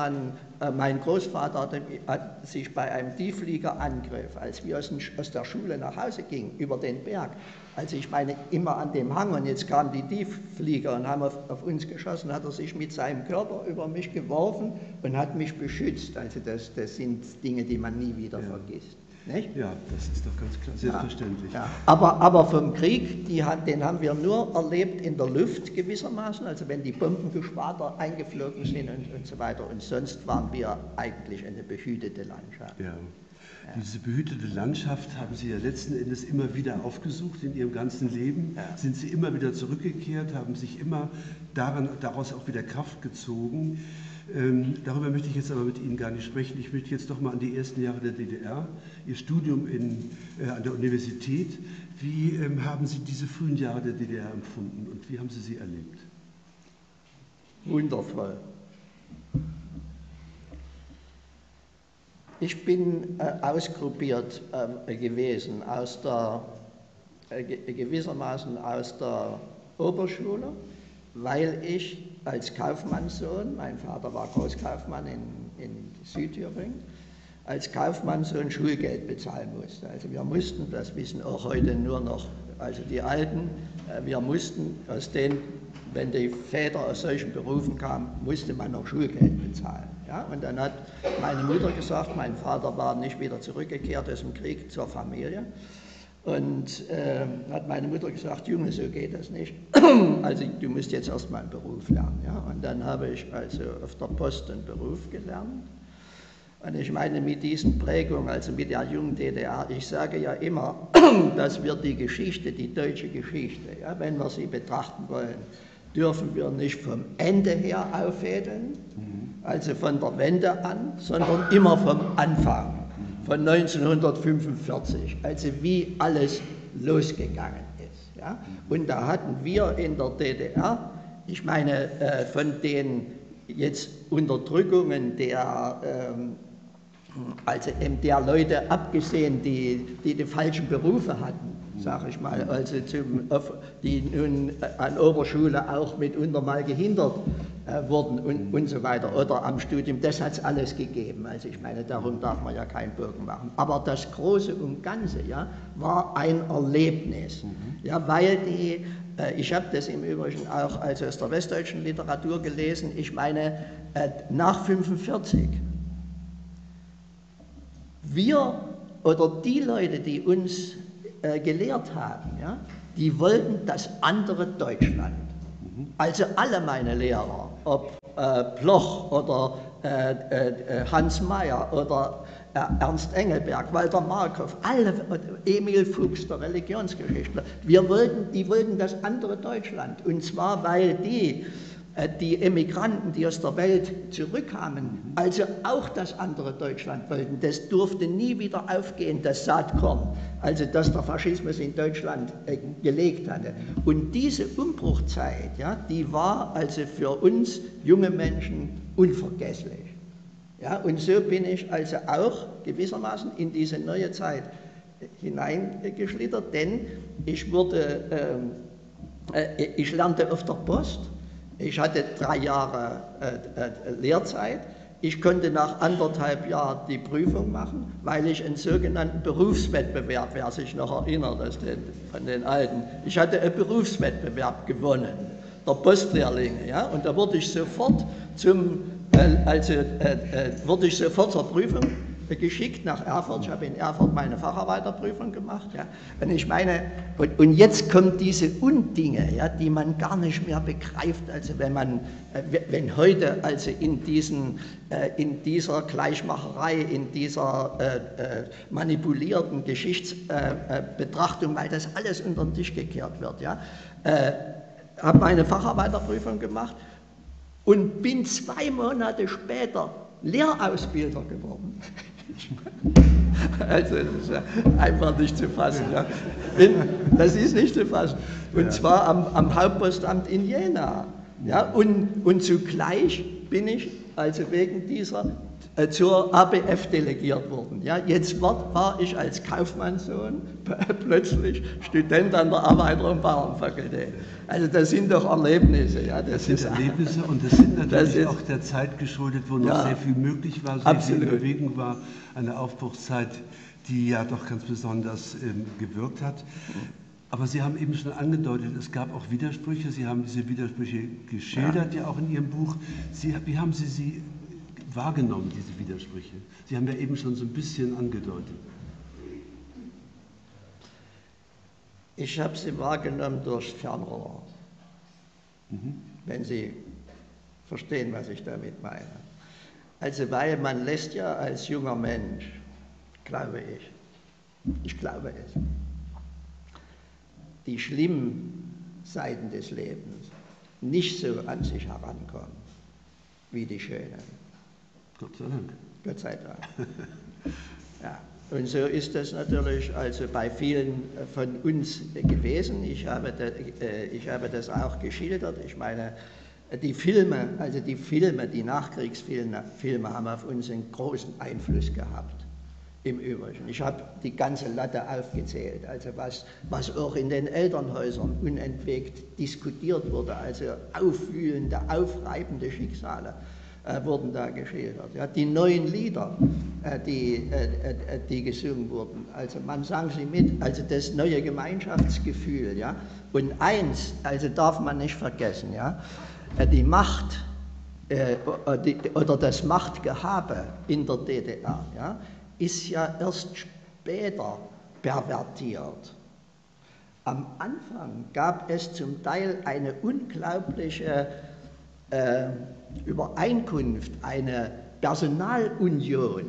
mein Großvater hat sich bei einem Tieffliegerangriff, als wir aus der Schule nach Hause gingen, über den Berg, also ich meine immer an dem Hang, und jetzt kamen die Tiefflieger und haben auf uns geschossen, hat er sich mit seinem Körper über mich geworfen und hat mich beschützt. Also das sind Dinge, die man nie wieder vergisst. Nicht? Ja, das ist doch ganz klar, selbstverständlich. Ja, ja. Aber vom Krieg, den haben wir nur erlebt in der Luft gewissermaßen, also wenn die Bombengeschwader eingeflogen sind und so weiter. Und sonst waren wir eigentlich eine behütete Landschaft. Ja. Ja. Diese behütete Landschaft haben Sie ja letzten Endes immer wieder aufgesucht in Ihrem ganzen Leben. Ja. Sind Sie immer wieder zurückgekehrt, haben sich immer daraus auch wieder Kraft gezogen. Darüber möchte ich jetzt aber mit Ihnen gar nicht sprechen. Ich möchte jetzt doch mal an die ersten Jahre der DDR, Ihr Studium an der Universität. Wie haben Sie diese frühen Jahre der DDR empfunden und wie haben Sie sie erlebt? Wundervoll. Ich bin ausgruppiert gewesen, gewissermaßen aus der Oberschule, weil ich als Kaufmannssohn, mein Vater war Großkaufmann in Südthüringen, als Kaufmannssohn Schulgeld bezahlen musste. Also wir mussten, das wissen auch heute nur noch, also die Alten, wir mussten aus den wenn die Väter aus solchen Berufen kamen, musste man noch Schulgeld bezahlen. Ja? Und dann hat meine Mutter gesagt, mein Vater war nicht wieder zurückgekehrt aus dem Krieg zur Familie. Und hat meine Mutter gesagt, Junge, so geht das nicht. Also du musst jetzt erstmal einen Beruf lernen. Ja? Und dann habe ich also auf der Post einen Beruf gelernt. Und ich meine mit diesen Prägungen, also mit der jungen DDR, ich sage ja immer, dass wir die Geschichte, die deutsche Geschichte, ja, wenn wir sie betrachten wollen, dürfen wir nicht vom Ende her aufhädeln, also von der Wende an, sondern immer vom Anfang, von 1945, also wie alles losgegangen ist. Ja. Und da hatten wir in der DDR, ich meine von den jetzt Unterdrückungen der also der Leute abgesehen, die falschen Berufe hatten, sage ich mal, also die nun an Oberschule auch mitunter mal gehindert wurden und so weiter, oder am Studium, das hat es alles gegeben. Also ich meine, darum darf man ja keinen Bogen machen. Aber das Große und Ganze, ja, war ein Erlebnis, ja, weil die, ich habe das im Übrigen auch also aus der westdeutschen Literatur gelesen, ich meine, nach 1945, wir oder die Leute, die uns gelehrt haben, ja, die wollten das andere Deutschland. Also alle meine Lehrer, ob Bloch oder Hans Meyer oder Ernst Engelberg, Walter Markov, alle, Emil Fuchs, der Religionsgeschichtler, die wollten das andere Deutschland. Und zwar, weil die Emigranten, die aus der Welt zurückkamen, also auch das andere Deutschland wollten. Das durfte nie wieder aufgehen, das Saatkorn, also das der Faschismus in Deutschland gelegt hatte. Und diese Umbruchzeit, ja, die war also für uns junge Menschen unvergesslich. Ja, und so bin ich also auch gewissermaßen in diese neue Zeit hineingeschlittert, denn ich lernte auf der Post. Ich hatte 3 Jahre Lehrzeit. Ich konnte nach anderthalb Jahren die Prüfung machen, weil ich einen sogenannten Berufswettbewerb, wer sich noch erinnert von den Alten, ich hatte einen Berufswettbewerb gewonnen, der Postlehrlinge. Ja? Und da wurde ich sofort zur Prüfung geschickt nach Erfurt. Ich habe in Erfurt meine Facharbeiterprüfung gemacht. Ja. Und ich meine, und jetzt kommen diese Undinge, ja, die man gar nicht mehr begreift, also wenn heute also in dieser Gleichmacherei, in dieser manipulierten Geschichtsbetrachtung, weil das alles unter den Tisch gekehrt wird. Ja. Habe meine Facharbeiterprüfung gemacht und bin 2 Monate später Lehrausbilder geworden. Also das ist ja einfach nicht zu fassen. Ja. Das ist nicht zu fassen. Und ja, zwar am Hauptpostamt in Jena. Ja. Und zugleich bin ich also wegen dieser zur ABF delegiert worden. Ja. Jetzt war ich als Kaufmannssohn plötzlich Student an der Arbeiter- und Bauernfakultät. Also das sind doch Erlebnisse. Ja. Das sind Erlebnisse und das sind natürlich auch der Zeit geschuldet, wo noch sehr viel möglich war, sehr viel Bewegung war, eine Aufbruchszeit, die ja doch ganz besonders gewirkt hat. Aber Sie haben eben schon angedeutet, es gab auch Widersprüche. Sie haben diese Widersprüche geschildert, ja auch in Ihrem Buch. Wie haben Sie sie wahrgenommen, diese Widersprüche? Sie haben ja eben schon so ein bisschen angedeutet. Ich habe sie wahrgenommen durch Fernrohr. Wenn Sie verstehen, was ich damit meine. Also weil man lässt ja als junger Mensch, glaube ich, die schlimmen Seiten des Lebens nicht so an sich herankommen wie die schönen. Gott sei Dank. Gott sei Dank. Ja. Und so ist das natürlich also bei vielen von uns gewesen. Ich habe das auch geschildert. Ich meine, die Nachkriegsfilme haben auf uns einen großen Einfluss gehabt. Im Übrigen. Ich habe die ganze Latte aufgezählt, also was auch in den Elternhäusern unentwegt diskutiert wurde, also aufwühlende, aufreibende Schicksale. wurden da geschildert. Ja, die neuen Lieder, die gesungen wurden, also man sang sie mit, also das neue Gemeinschaftsgefühl. Ja? Und eins, also darf man nicht vergessen, ja? Die Macht oder das Machtgehabe in der DDR, ja, ist ja erst später pervertiert. Am Anfang gab es zum Teil eine unglaubliche Übereinkunft, eine Personalunion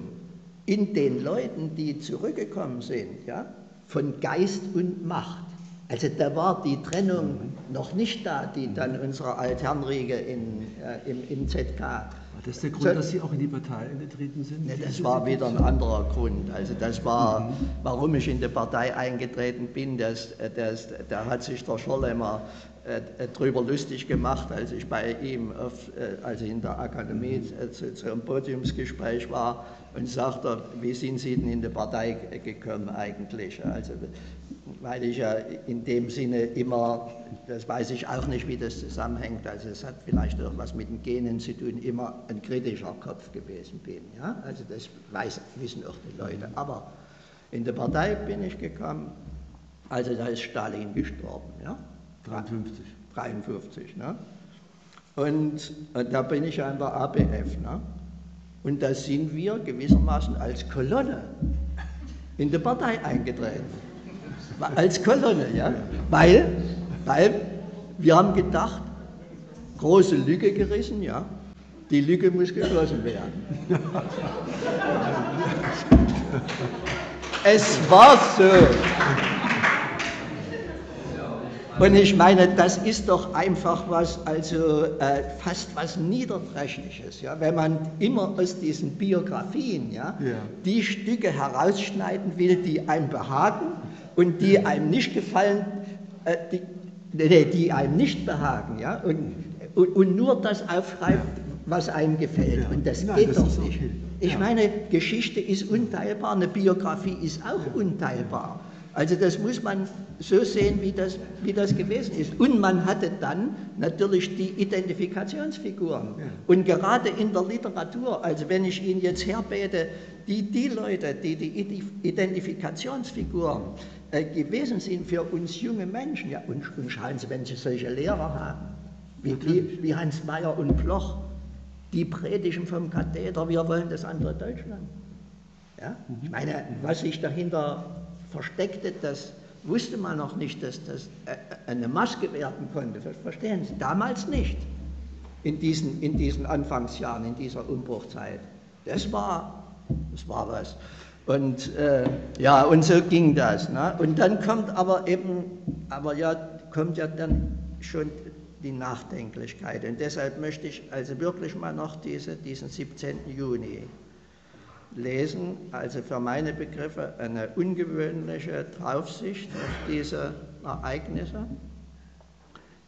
in den Leuten, die zurückgekommen sind, ja, von Geist und Macht. Also da war die Trennung noch nicht da, die dann unsere Altherrenriege im ZK. War das der Grund, dass Sie auch in die Partei eingetreten sind? Ne, das war wieder ein anderer Grund. Also das war, warum ich in die Partei eingetreten bin, da hat sich der Schorlemmer drüber lustig gemacht, als ich bei ihm, als ich in der Akademie zu einem Podiumsgespräch war, und sagte, wie sind Sie denn in die Partei gekommen eigentlich? Also, weil ich ja in dem Sinne immer, das weiß ich auch nicht, wie das zusammenhängt, also es hat vielleicht auch was mit den Genen zu tun, immer ein kritischer Kopf gewesen bin. Ja? Also das wissen auch die Leute. Aber in der Partei bin ich gekommen, also da ist Stalin gestorben. Ja? 53. 53, ne? Und da bin ich ja in der ABF, ne? Und da sind wir gewissermaßen als Kolonne in die Partei eingetreten. Als Kolonne, ja, weil wir haben gedacht, große Lücke gerissen, ja, die Lücke muss geschlossen werden. Es war so. Und ich meine, das ist doch einfach was, also fast was Niederträchtiges, ja, wenn man immer aus diesen Biografien, ja, die Stücke herausschneiden will, die einem behagen. Und die einem nicht gefallen, die einem nicht behagen, ja, und nur das aufschreibt, was einem gefällt. Und das geht doch nicht. Ich meine, Geschichte ist unteilbar, eine Biografie ist auch unteilbar. Also das muss man so sehen, wie das gewesen ist. Und man hatte dann natürlich die Identifikationsfiguren. Ja. Und gerade in der Literatur, also wenn ich Ihnen jetzt herbete, die Leute, die Identifikationsfiguren gewesen sind für uns junge Menschen, ja, und schauen Sie, wenn Sie solche Lehrer haben, wie Hans Meyer und Bloch, die predigen vom Katheder, wir wollen das andere Deutschland. Ja? Ich meine, was sich dahinter versteckte, das wusste man noch nicht, dass das eine Maske werden konnte. Verstehen Sie? Damals nicht. In diesen Anfangsjahren, in dieser Umbruchzeit. Das war was. Und ja, und so ging das. Ne? Und dann kommt kommt ja dann schon die Nachdenklichkeit. Und deshalb möchte ich also wirklich mal noch diesen 17. Juni lesen, also für meine Begriffe eine ungewöhnliche Draufsicht auf diese Ereignisse,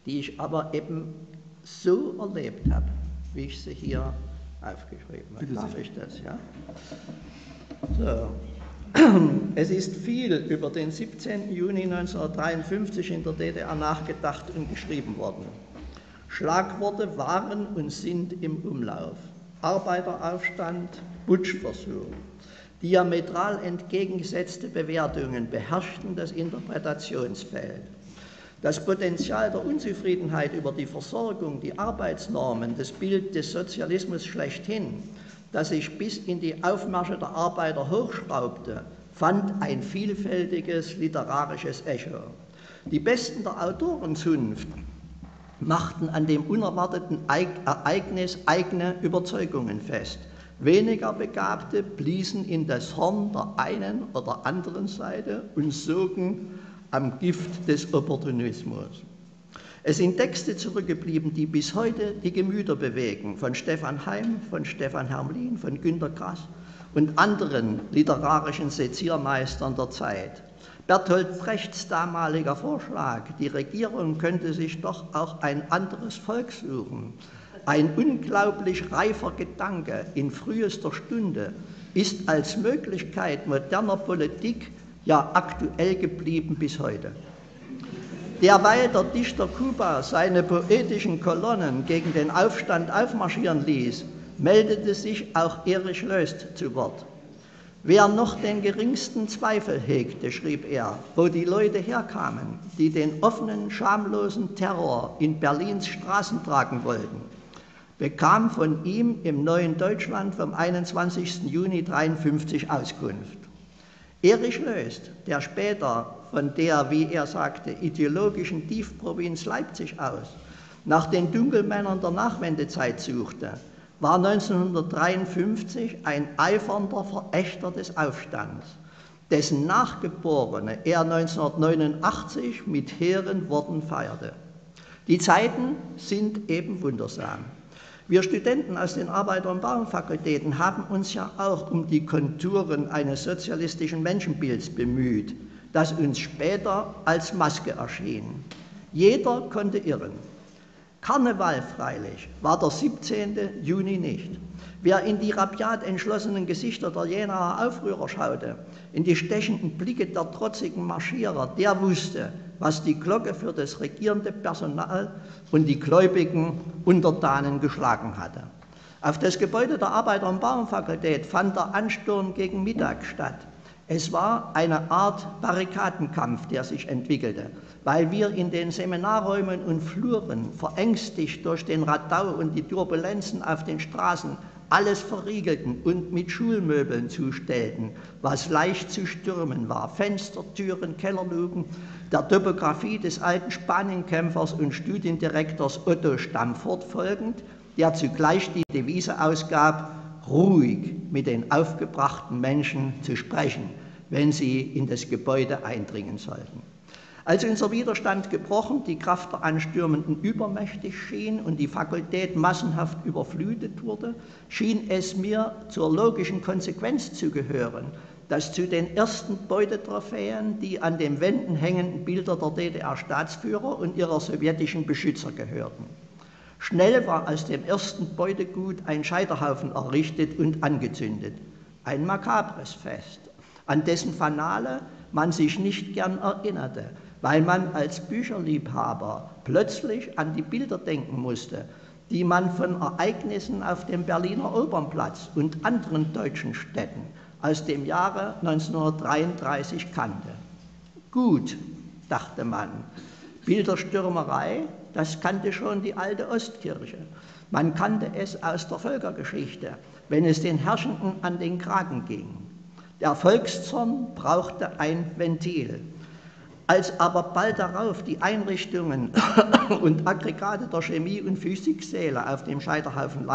die ich aber eben so erlebt habe, wie ich sie hier aufgeschrieben habe. Darf ich das, ja? So. Es ist viel über den 17. Juni 1953 in der DDR nachgedacht und geschrieben worden. Schlagworte waren und sind im Umlauf. Arbeiteraufstand, Putschversuch. Diametral entgegengesetzte Bewertungen beherrschten das Interpretationsfeld. Das Potenzial der Unzufriedenheit über die Versorgung, die Arbeitsnormen, das Bild des Sozialismus schlechthin, das sich bis in die Aufmärsche der Arbeiter hochschraubte, fand ein vielfältiges literarisches Echo. Die Besten der Autorenzunft machten an dem unerwarteten Ereignis eigene Überzeugungen fest. Weniger Begabte bliesen in das Horn der einen oder anderen Seite und sogen am Gift des Opportunismus. Es sind Texte zurückgeblieben, die bis heute die Gemüter bewegen, von Stefan Heim, von Stefan Hermlin, von Günter Grass und anderen literarischen Seziermeistern der Zeit. Bertolt Brechts damaliger Vorschlag, die Regierung könnte sich doch auch ein anderes Volk suchen, ein unglaublich reifer Gedanke in frühester Stunde, ist als Möglichkeit moderner Politik ja aktuell geblieben bis heute. Derweil der Dichter Kuba seine poetischen Kolonnen gegen den Aufstand aufmarschieren ließ, meldete sich auch Erich Löst zu Wort. Wer noch den geringsten Zweifel hegte, schrieb er, wo die Leute herkamen, die den offenen, schamlosen Terror in Berlins Straßen tragen wollten, bekam von ihm im Neuen Deutschland vom 21. Juni 1953 Auskunft. Erich Löst, der später von der, wie er sagte, ideologischen Tiefprovinz Leipzig aus nach den Dunkelmännern der Nachwendezeit suchte, war 1953 ein eifernder Verächter des Aufstands, dessen Nachgeborene er 1989 mit hehren Worten feierte. Die Zeiten sind eben wundersam. Wir Studenten aus den Arbeiter- und Bauernfakultäten haben uns ja auch um die Konturen eines sozialistischen Menschenbilds bemüht, das uns später als Maske erschien. Jeder konnte irren. Karneval freilich war der 17. Juni nicht. Wer in die rabiat entschlossenen Gesichter der Jenaer Aufrührer schaute, in die stechenden Blicke der trotzigen Marschierer, der wusste, was die Glocke für das regierende Personal und die gläubigen Untertanen geschlagen hatte. Auf das Gebäude der Arbeiter- und Bauernfakultät fand der Ansturm gegen Mittag statt. Es war eine Art Barrikadenkampf, der sich entwickelte, weil wir in den Seminarräumen und Fluren, verängstigt durch den Radau und die Turbulenzen auf den Straßen, alles verriegelten und mit Schulmöbeln zustellten, was leicht zu stürmen war. Fenster, Türen, Kellerluken, der Topografie des alten Spanienkämpfers und Studiendirektors Otto Stamford folgend, der zugleich die Devise ausgab, ruhig mit den aufgebrachten Menschen zu sprechen, wenn sie in das Gebäude eindringen sollten. Als unser Widerstand gebrochen, die Kraft der Anstürmenden übermächtig schien und die Fakultät massenhaft überflutet wurde, schien es mir zur logischen Konsequenz zu gehören, dass zu den ersten Beutetrophäen die an den Wänden hängenden Bilder der DDR-Staatsführer und ihrer sowjetischen Beschützer gehörten. Schnell war aus dem ersten Beutegut ein Scheiterhaufen errichtet und angezündet. Ein makabres Fest, an dessen Fanale man sich nicht gern erinnerte, weil man als Bücherliebhaber plötzlich an die Bilder denken musste, die man von Ereignissen auf dem Berliner Opernplatz und anderen deutschen Städten aus dem Jahre 1933 kannte. Gut, dachte man, Bilderstürmerei, das kannte schon die alte Ostkirche. Man kannte es aus der Völkergeschichte, wenn es den Herrschenden an den Kragen ging. Der Volkszorn brauchte ein Ventil. Als aber bald darauf die Einrichtungen und Aggregate der Chemie- und Physiksäle auf dem Scheiterhaufen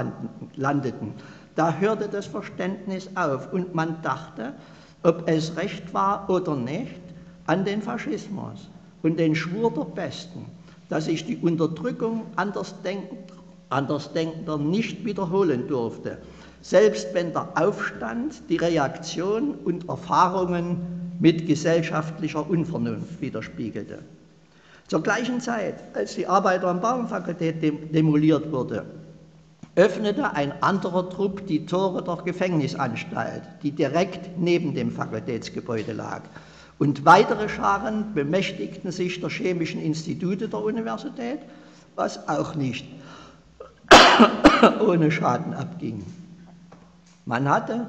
landeten, da hörte das Verständnis auf und man dachte, ob es recht war oder nicht, an den Faschismus und den Schwur der Besten, dass sich die Unterdrückung Andersdenkender nicht wiederholen durfte, selbst wenn der Aufstand die Reaktion und Erfahrungen mit gesellschaftlicher Unvernunft widerspiegelte. Zur gleichen Zeit, als die Arbeiter- und Bauernfakultät demoliert wurde, öffnete ein anderer Trupp die Tore der Gefängnisanstalt, die direkt neben dem Fakultätsgebäude lag. Und weitere Scharen bemächtigten sich der chemischen Institute der Universität, was auch nicht ohne Schaden abging. Man hatte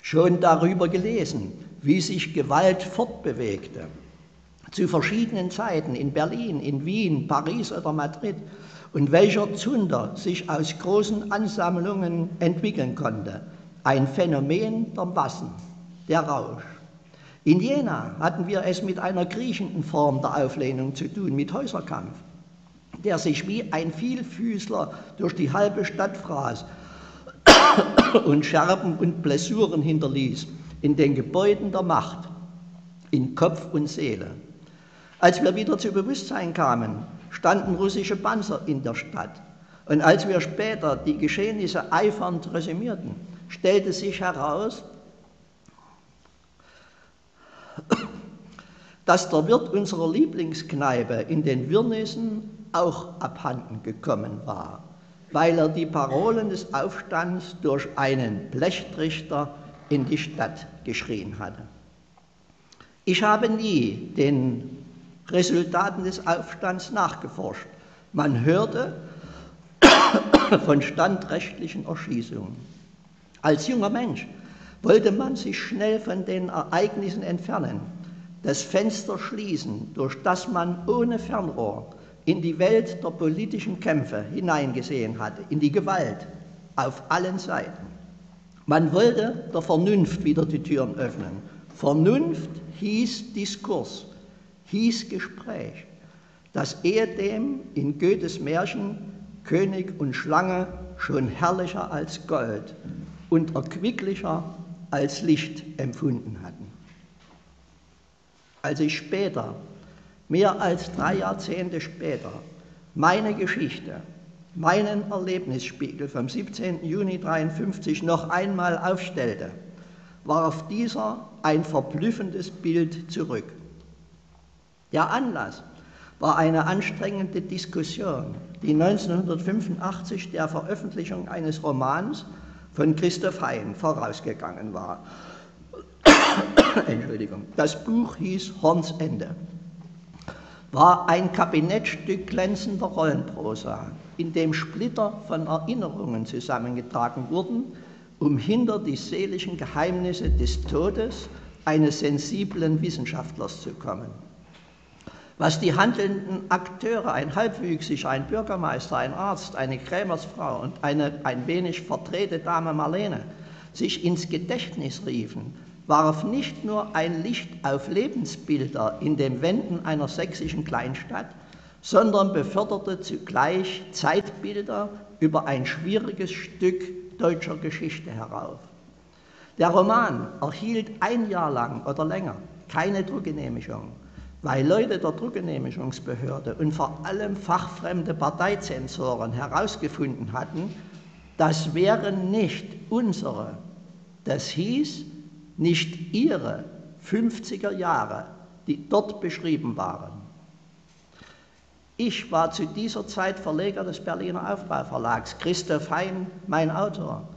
schon darüber gelesen, wie sich Gewalt fortbewegte. Zu verschiedenen Zeiten in Berlin, in Wien, Paris oder Madrid und welcher Zunder sich aus großen Ansammlungen entwickeln konnte. Ein Phänomen der Massen, der Rausch. In Jena hatten wir es mit einer kriechenden Form der Auflehnung zu tun, mit Häuserkampf, der sich wie ein Vielfüßler durch die halbe Stadt fraß und Scherben und Blessuren hinterließ in den Gebäuden der Macht, in Kopf und Seele. Als wir wieder zu Bewusstsein kamen, standen russische Panzer in der Stadt. Und als wir später die Geschehnisse eifernd resümierten, stellte sich heraus, dass der Wirt unserer Lieblingskneipe in den Wirrnissen auch abhanden gekommen war, weil er die Parolen des Aufstands durch einen Blechtrichter in die Stadt geschrien hatte. Ich habe nie den Resultaten des Aufstands nachgeforscht. Man hörte, von standrechtlichen Erschießungen. Als junger Mensch wollte man sich schnell von den Ereignissen entfernen, das Fenster schließen, durch das man ohne Fernrohr in die Welt der politischen Kämpfe hineingesehen hatte, in die Gewalt auf allen Seiten. Man wollte der Vernunft wieder die Türen öffnen. Vernunft hieß Diskurs, hieß Gespräch, das ehedem in Goethes Märchen König und Schlange schon herrlicher als Gold und erquicklicher als Licht empfunden hatten. Als ich später, mehr als 3 Jahrzehnte später, meine Geschichte, meinen Erlebnisspiegel vom 17. Juni 1953 noch einmal aufstellte, warf dieser ein verblüffendes Bild zurück. Der Anlass war eine anstrengende Diskussion, die 1985 der Veröffentlichung eines Romans von Christoph Hein vorausgegangen war. Entschuldigung. Das Buch hieß Horns Ende, war ein Kabinettstück glänzender Rollenprosa, in dem Splitter von Erinnerungen zusammengetragen wurden, um hinter die seelischen Geheimnisse des Todes eines sensiblen Wissenschaftlers zu kommen. Was die handelnden Akteure, ein Halbwüchsiger, ein Bürgermeister, ein Arzt, eine Krämersfrau und eine ein wenig verdrehte Dame Marlene, sich ins Gedächtnis riefen, warf nicht nur ein Licht auf Lebensbilder in den Wänden einer sächsischen Kleinstadt, sondern beförderte zugleich Zeitbilder über ein schwieriges Stück deutscher Geschichte herauf. Der Roman erhielt 1 Jahr lang oder länger keine Druckgenehmigung, weil Leute der Druckgenehmigungsbehörde und vor allem fachfremde Parteizensoren herausgefunden hatten, das wären nicht unsere, das hieß nicht ihre 50er Jahre, die dort beschrieben waren. Ich war zu dieser Zeit Verleger des Berliner Aufbauverlags, Christoph Hein mein Autor,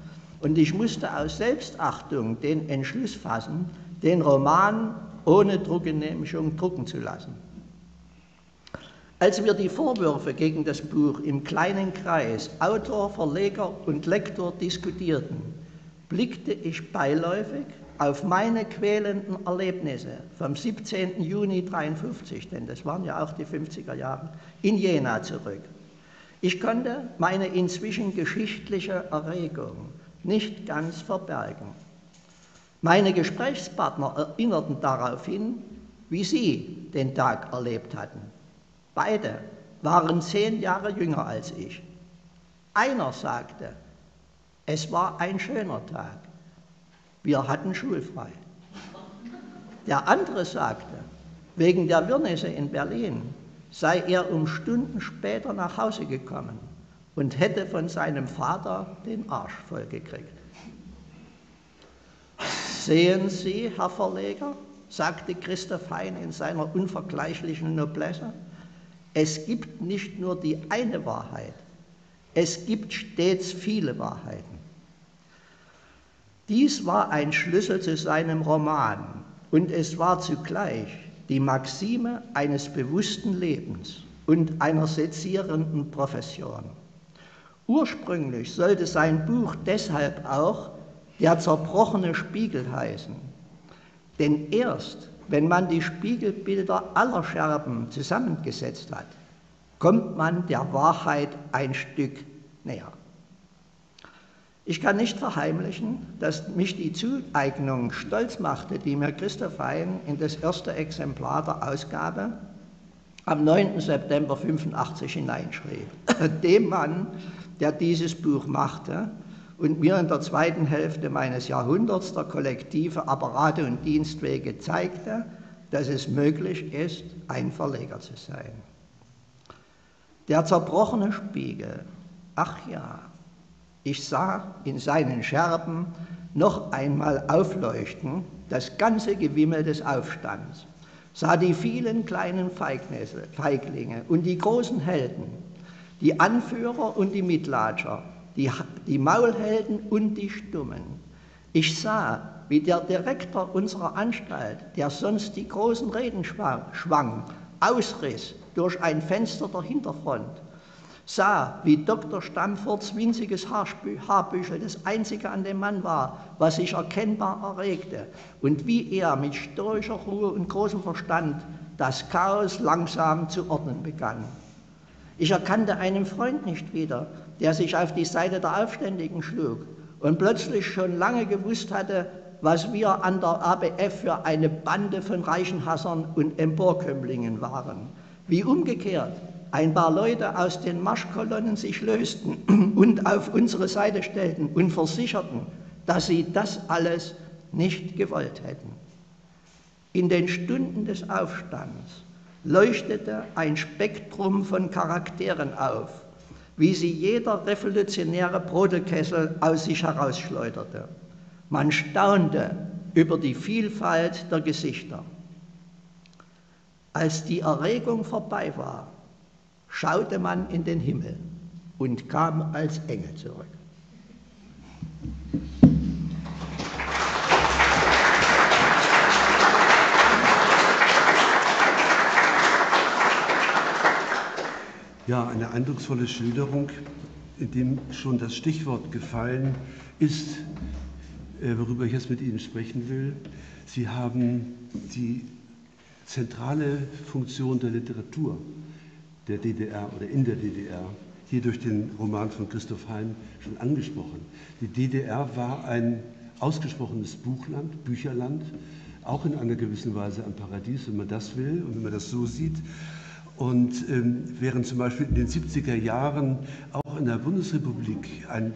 und ich musste aus Selbstachtung den Entschluss fassen, den Roman ohne Druckgenehmigung drucken zu lassen. Als wir die Vorwürfe gegen das Buch im kleinen Kreis Autor, Verleger und Lektor diskutierten, blickte ich beiläufig auf meine quälenden Erlebnisse vom 17. Juni 1953, denn das waren ja auch die 50er Jahre, in Jena zurück. Ich konnte meine inzwischen geschichtliche Erregung nicht ganz verbergen. Meine Gesprächspartner erinnerten darauf hin, wie sie den Tag erlebt hatten. Beide waren 10 Jahre jünger als ich. Einer sagte, es war ein schöner Tag. Wir hatten schulfrei. Der andere sagte, wegen der Wirrnisse in Berlin sei er um Stunden später nach Hause gekommen und hätte von seinem Vater den Arsch vollgekriegt. Sehen Sie, Herr Verleger, sagte Christoph Hein in seiner unvergleichlichen Noblesse, es gibt nicht nur die eine Wahrheit, es gibt stets viele Wahrheiten. Dies war ein Schlüssel zu seinem Roman und es war zugleich die Maxime eines bewussten Lebens und einer sezierenden Profession. Ursprünglich sollte sein Buch deshalb auch Der zerbrochene Spiegel heißen, denn erst wenn man die Spiegelbilder aller Scherben zusammengesetzt hat, kommt man der Wahrheit ein Stück näher. Ich kann nicht verheimlichen, dass mich die Zueignung stolz machte, die mir Christoph Hein in das erste Exemplar der Ausgabe am 9. September 1985 hineinschrieb. Dem Mann, der dieses Buch machte und mir in der zweiten Hälfte meines Jahrhunderts der kollektive Apparate und Dienstwege zeigte, dass es möglich ist, ein Verleger zu sein. Der zerbrochene Spiegel, ach ja, ich sah in seinen Scherben noch einmal aufleuchten das ganze Gewimmel des Aufstands, sah die vielen kleinen Feiglinge und die großen Helden, die Anführer und die Mitlatscher, die Maulhelden und die Stummen. Ich sah, wie der Direktor unserer Anstalt, der sonst die großen Reden schwang, ausriss durch ein Fenster der Hinterfront, sah, wie Dr. Stamfords winziges Haarbüschel das einzige an dem Mann war, was sich erkennbar erregte, und wie er mit stoischer Ruhe und großem Verstand das Chaos langsam zu ordnen begann. Ich erkannte einen Freund nicht wieder, der sich auf die Seite der Aufständigen schlug und plötzlich schon lange gewusst hatte, was wir an der ABF für eine Bande von Reichenhassern und Emporkömmlingen waren. Wie umgekehrt ein paar Leute aus den Marschkolonnen sich lösten und auf unsere Seite stellten und versicherten, dass sie das alles nicht gewollt hätten. In den Stunden des Aufstands leuchtete ein Spektrum von Charakteren auf, wie sie jeder revolutionäre Brodelkessel aus sich herausschleuderte. Man staunte über die Vielfalt der Gesichter. Als die Erregung vorbei war, schaute man in den Himmel und kam als Engel zurück. Ja, eine eindrucksvolle Schilderung, in dem schon das Stichwort gefallen ist, worüber ich jetzt mit Ihnen sprechen will. Sie haben die zentrale Funktion der Literatur der DDR oder in der DDR hier durch den Roman von Christoph Hein schon angesprochen. Die DDR war ein ausgesprochenes Buchland, Bücherland, auch in einer gewissen Weise ein Paradies, wenn man das will und wenn man das so sieht. Und während zum Beispiel in den 70er Jahren auch in der Bundesrepublik ein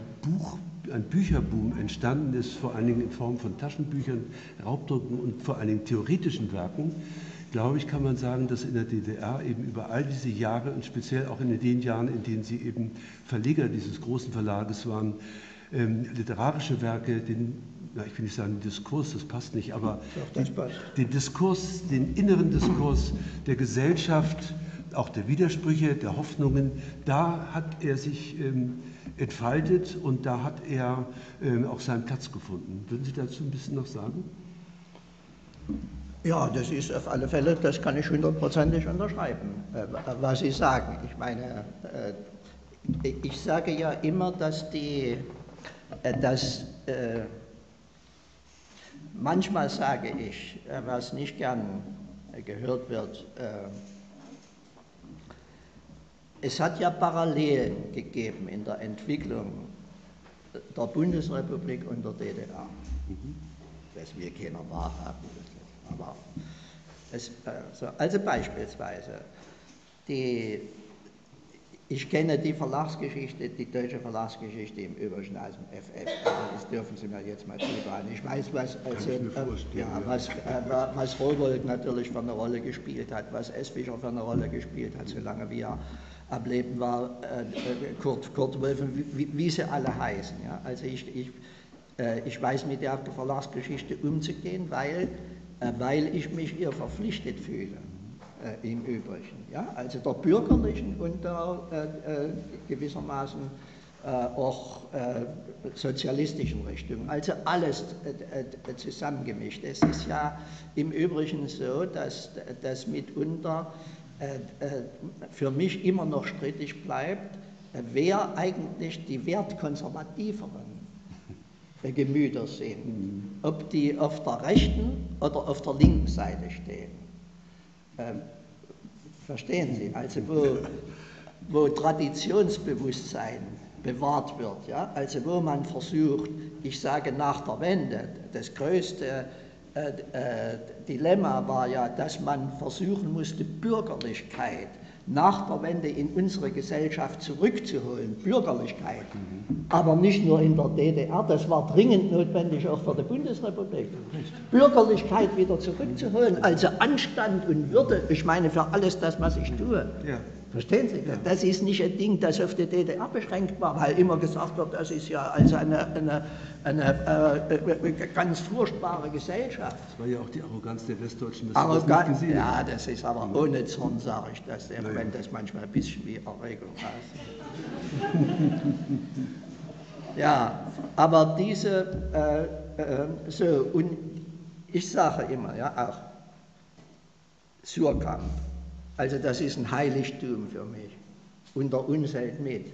Bücherboom entstanden ist, vor allen Dingen in Form von Taschenbüchern, Raubdrucken und vor allen Dingen theoretischen Werken, glaube ich, kann man sagen, dass in der DDR eben über all diese Jahre und speziell auch in den Jahren, in denen sie eben Verleger dieses großen Verlages waren, literarische Werke, ich will nicht sagen Diskurs, das passt nicht, aber den Diskurs, den inneren Diskurs der Gesellschaft, auch der Widersprüche, der Hoffnungen, da hat er sich entfaltet und da hat er auch seinen Platz gefunden. Würden Sie dazu ein bisschen noch sagen? Ja, das ist auf alle Fälle, das kann ich hundertprozentig unterschreiben, was Sie sagen. Ich meine, ich sage ja immer, manchmal sage ich, was nicht gern gehört wird, es hat ja Parallelen gegeben in der Entwicklung der Bundesrepublik und der DDR, dass wir keiner wahrhaben. Aber also beispielsweise, ich kenne die Verlagsgeschichte, die deutsche Verlagsgeschichte im Übrigen aus dem FF, das dürfen Sie mir jetzt mal zutrauen. Ich weiß, was Rowohlt natürlich für eine Rolle gespielt hat, was S. Fischer für eine Rolle gespielt hat, solange wie er am Leben war, Kurt Wolfen, wie sie alle heißen. Ja? Also ich weiß mit der Verlagsgeschichte umzugehen, weil ich mich ihr verpflichtet fühle, im Übrigen. Ja? Also der bürgerlichen und der gewissermaßen auch sozialistischen Richtung. Also alles zusammengemischt. Es ist ja im Übrigen so, dass das mitunter für mich immer noch strittig bleibt, wer eigentlich die wertkonservativeren Gemüter sind, ob die auf der rechten oder auf der linken Seite stehen. Verstehen Sie? Also wo Traditionsbewusstsein bewahrt wird, ja? Also wo man versucht, ich sage nach der Wende, das größte Dilemma war ja, dass man versuchen musste, Bürgerlichkeit nach der Wende in unsere Gesellschaft zurückzuholen, Bürgerlichkeit, aber nicht nur in der DDR, das war dringend notwendig auch für die Bundesrepublik, Bürgerlichkeit wieder zurückzuholen, also Anstand und Würde, ich meine für alles das, was ich tue. Ja. Verstehen Sie? Ja. Das ist nicht ein Ding, das auf die DDR beschränkt war, weil immer gesagt wird, das ist ja also eine ganz furchtbare Gesellschaft. Das war ja auch die Arroganz der Westdeutschen, dass sie das nicht gesehen haben. Ja, das ist aber ohne Zorn, sage ich das, auch wenn das manchmal ein bisschen wie Erregung aussieht. Ja, aber und ich sage immer, ja, auch Suhrkamp. Also das ist ein Heiligtum für mich. unter Unseld mit.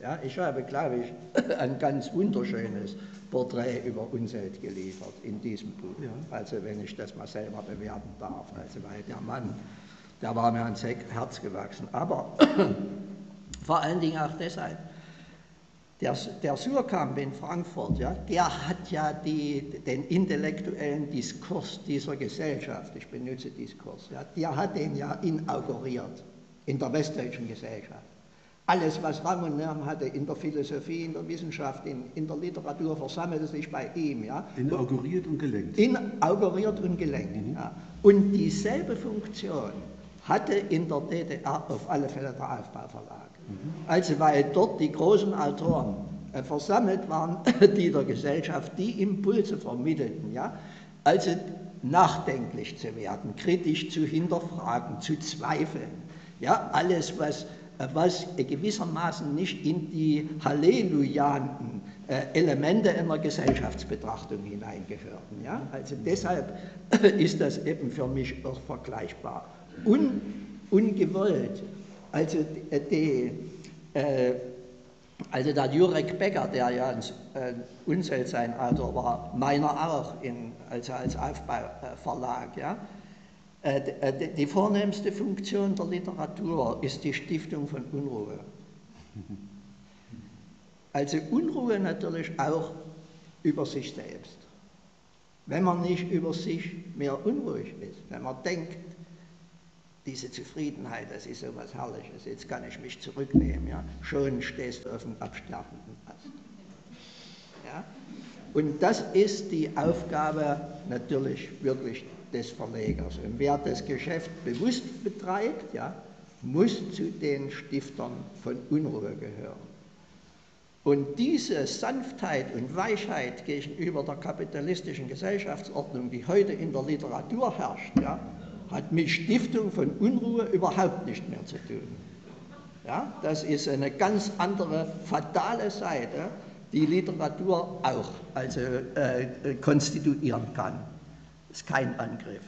Ja, ich habe, glaube ich, ein ganz wunderschönes Porträt über Unseld geliefert in diesem Buch. Ja. Also wenn ich das mal selber bewerten darf. Also weil der Mann, der war mir ans Herz gewachsen. Aber vor allen Dingen auch deshalb. Der Suhrkamp in Frankfurt, ja, der hat ja den intellektuellen Diskurs dieser Gesellschaft, ich benutze Diskurs, ja, der hat den ja inauguriert in der westdeutschen Gesellschaft. Alles, was Rang und Namen hatte in der Philosophie, in der Wissenschaft, in der Literatur, versammelte sich bei ihm. Ja. Inauguriert und gelenkt. Inauguriert und gelenkt, mhm. Ja. Und dieselbe Funktion hatte in der DDR auf alle Fälle der Aufbauverlag. Also weil dort die großen Autoren versammelt waren, die der Gesellschaft die Impulse vermittelten, ja? Also nachdenklich zu werden, kritisch zu hinterfragen, zu zweifeln, ja? Alles, was gewissermaßen nicht in die hallelujanten Elemente einer Gesellschaftsbetrachtung hineingehörten. Ja? Also deshalb ist das eben für mich auch vergleichbar. Ungewollt. Also der Jurek Becker, der ja Unseld sein Autor war, meiner auch, also als Aufbauverlag, ja. Die vornehmste Funktion der Literatur ist die Stiftung von Unruhe. Also Unruhe natürlich auch über sich selbst. Wenn man nicht über sich mehr unruhig ist, wenn man denkt, diese Zufriedenheit, das ist so etwas Herrliches, jetzt kann ich mich zurücknehmen, ja? Schon stehst du auf dem absterbenden Ast. Ja? Und das ist die Aufgabe natürlich wirklich des Verlegers. Und wer das Geschäft bewusst betreibt, ja, muss zu den Stiftern von Unruhe gehören. Und diese Sanftheit und Weichheit gegenüber der kapitalistischen Gesellschaftsordnung, die heute in der Literatur herrscht, ja, hat mit Stiftung von Unruhe überhaupt nicht mehr zu tun. Ja, das ist eine ganz andere, fatale Seite, die Literatur auch also, konstituieren kann. Ist kein Angriff.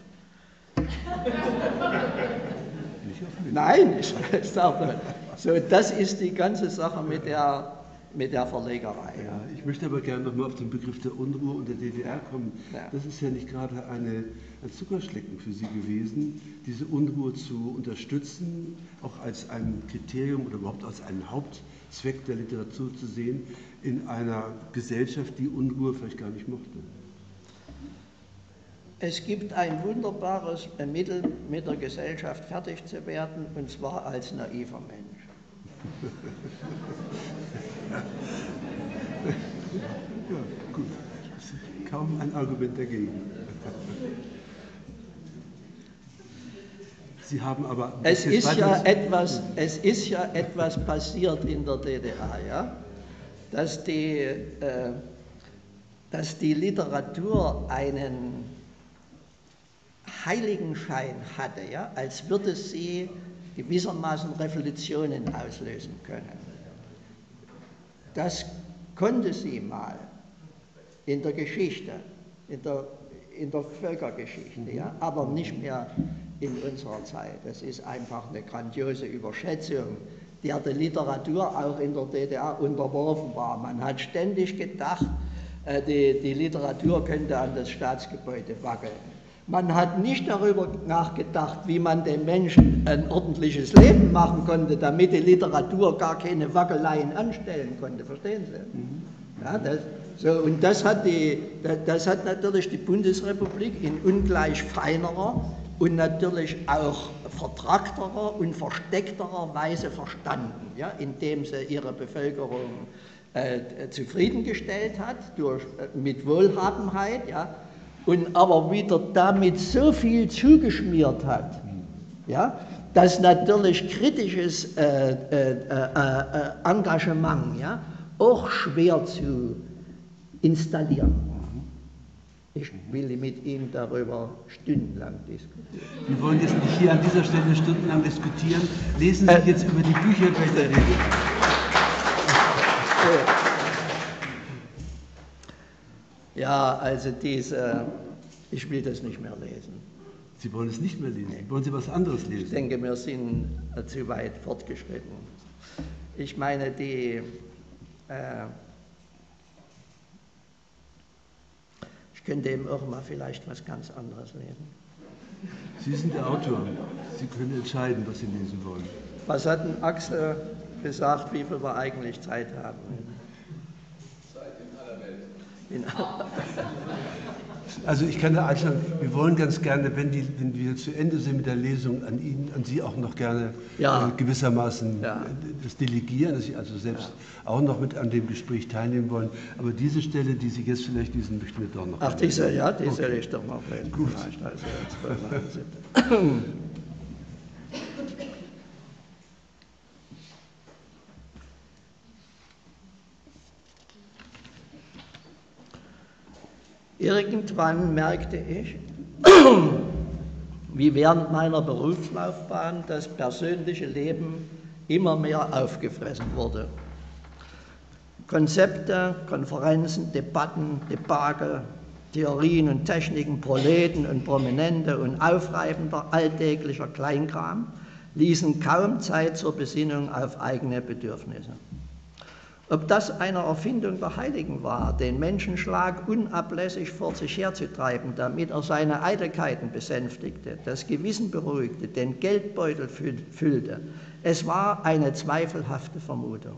Nein, ich sage nicht. So, das ist die ganze Sache mit der Verlegerei. Ja, ich möchte aber gerne nochmal auf den Begriff der Unruhe und der DDR kommen. Ja. Das ist ja nicht gerade ein Zuckerschlecken für Sie gewesen, diese Unruhe zu unterstützen, auch als ein Kriterium oder überhaupt als einen Hauptzweck der Literatur zu sehen, in einer Gesellschaft, die Unruhe vielleicht gar nicht mochte. Es gibt ein wunderbares Mittel, mit der Gesellschaft fertig zu werden, und zwar als naiver Mensch. Ja, gut. Kaum ein Argument dagegen. Sie haben aber... Es ist ja etwas passiert in der DDR, ja? Dass die Literatur einen Heiligenschein hatte, ja? Als würde sie gewissermaßen Revolutionen auslösen können. Das konnte sie mal in der Geschichte, in der Völkergeschichte, ja? Aber nicht mehr in unserer Zeit. Das ist einfach eine grandiose Überschätzung, der die Literatur auch in der DDR unterworfen war. Man hat ständig gedacht, die Literatur könnte an das Staatsgebäude wackeln. Man hat nicht darüber nachgedacht, wie man den Menschen ein ordentliches Leben machen konnte, damit die Literatur gar keine Wackeleien anstellen konnte. Verstehen Sie? Mhm. Ja, das hat natürlich die Bundesrepublik in ungleich feinerer und natürlich auch vertrackterer und versteckterer Weise verstanden, ja, indem sie ihre Bevölkerung zufriedengestellt hat mit Wohlhabenheit, ja, und aber wieder damit so viel zugeschmiert hat, ja, dass natürlich kritisches Engagement, ja, auch schwer zu installieren war. Ich will mit ihm darüber stundenlang diskutieren. Wir wollen jetzt nicht hier an dieser Stelle stundenlang diskutieren. Lesen Sie jetzt über die Bücher, welche reden. Ja, also ich will das nicht mehr lesen. Sie wollen es nicht mehr lesen? Nee. Wollen Sie was anderes lesen? Ich denke, wir sind zu weit fortgeschritten. Ich meine, ich könnte im Irma vielleicht was ganz anderes lesen. Sie sind der Autor. Sie können entscheiden, was Sie lesen wollen. Was hat denn Axel gesagt, wie viel wir eigentlich Zeit haben? Zeit in aller Welt. Also ich kann da einstellen, wir wollen ganz gerne, wenn wir zu Ende sind mit der Lesung, an Ihnen, an Sie auch noch gerne gewissermaßen das delegieren, dass Sie also selbst auch noch mit an dem Gespräch teilnehmen wollen. Aber diese Stelle, die Sie jetzt vielleicht lesen, möchten wir doch noch. Ach, diese, ja, die soll ich doch mal lesen. Gut. Irgendwann merkte ich, wie während meiner Berufslaufbahn das persönliche Leben immer mehr aufgefressen wurde. Konzepte, Konferenzen, Debatten, Debakel, Theorien und Techniken, Proleten und Prominente und aufreibender alltäglicher Kleinkram ließen kaum Zeit zur Besinnung auf eigene Bedürfnisse. Ob das einer Erfindung der Heiligen war, den Menschenschlag unablässig vor sich herzutreiben, damit er seine Eitelkeiten besänftigte, das Gewissen beruhigte, den Geldbeutel füllte, es war eine zweifelhafte Vermutung.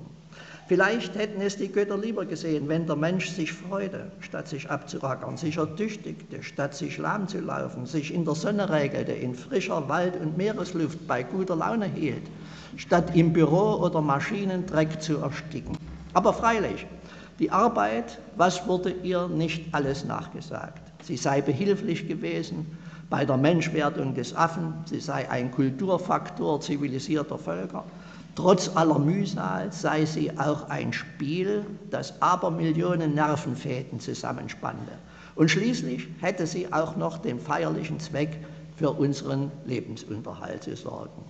Vielleicht hätten es die Götter lieber gesehen, wenn der Mensch sich freute, statt sich abzurackern, sich ertüchtigte, statt sich lahm zu laufen, sich in der Sonne regelte, in frischer Wald- und Meeresluft bei guter Laune hielt, statt im Büro oder Maschinendreck zu ersticken. Aber freilich, die Arbeit, was wurde ihr nicht alles nachgesagt? Sie sei behilflich gewesen bei der Menschwerdung des Affen, sie sei ein Kulturfaktor zivilisierter Völker. Trotz aller Mühsal sei sie auch ein Spiel, das Abermillionen Nervenfäden zusammenspannte. Und schließlich hätte sie auch noch den feierlichen Zweck, für unseren Lebensunterhalt zu sorgen.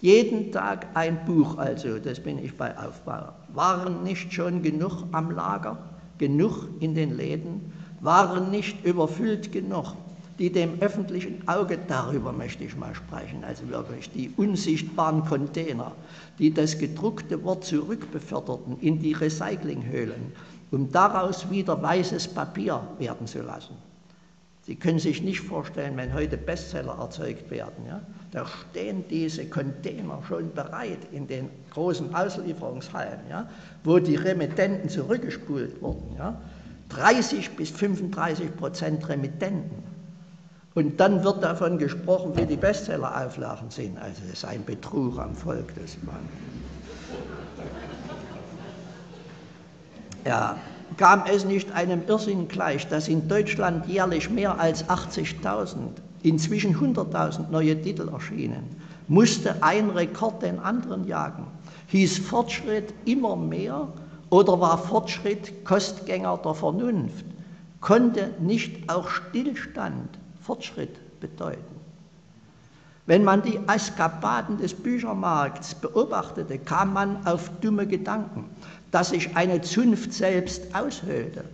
Jeden Tag ein Buch also, das bin ich bei Aufbau. Waren nicht schon genug am Lager, genug in den Läden, waren nicht überfüllt genug, die dem öffentlichen Auge, darüber möchte ich mal sprechen, also wirklich die unsichtbaren Container, die das gedruckte Wort zurückbeförderten in die Recyclinghöhlen, um daraus wieder weißes Papier werden zu lassen. Sie können sich nicht vorstellen, wenn heute Bestseller erzeugt werden, ja? Da stehen diese Container schon bereit in den großen Auslieferungshallen, ja? Wo die Remittenten zurückgespult wurden. Ja? 30 bis 35% Remittenten. Und dann wird davon gesprochen, wie die Bestseller-Auflagen sind. Also das ist ein Betrug am Volk des Mannes. Ja. Kam es nicht einem Irrsinn gleich, dass in Deutschland jährlich mehr als 80.000, inzwischen 100.000 neue Titel erschienen? Musste ein Rekord den anderen jagen? Hieß Fortschritt immer mehr oder war Fortschritt Kostgänger der Vernunft? Konnte nicht auch Stillstand Fortschritt bedeuten? Wenn man die Eskapaden des Büchermarkts beobachtete, kam man auf dumme Gedanken, dass sich eine Zunft selbst aushöhlte,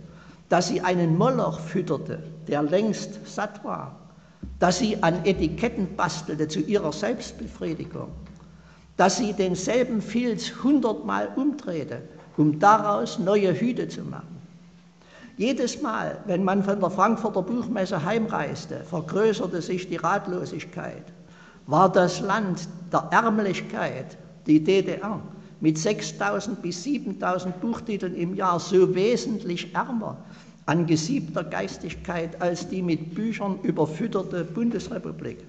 dass sie einen Moloch fütterte, der längst satt war, dass sie an Etiketten bastelte zu ihrer Selbstbefriedigung, dass sie denselben Filz 100-mal umdrehte, um daraus neue Hüte zu machen. Jedes Mal, wenn man von der Frankfurter Buchmesse heimreiste, vergrößerte sich die Ratlosigkeit. War das Land der Ärmlichkeit, die DDR, mit 6.000 bis 7.000 Buchtiteln im Jahr so wesentlich ärmer an gesiebter Geistigkeit als die mit Büchern überfütterte Bundesrepublik?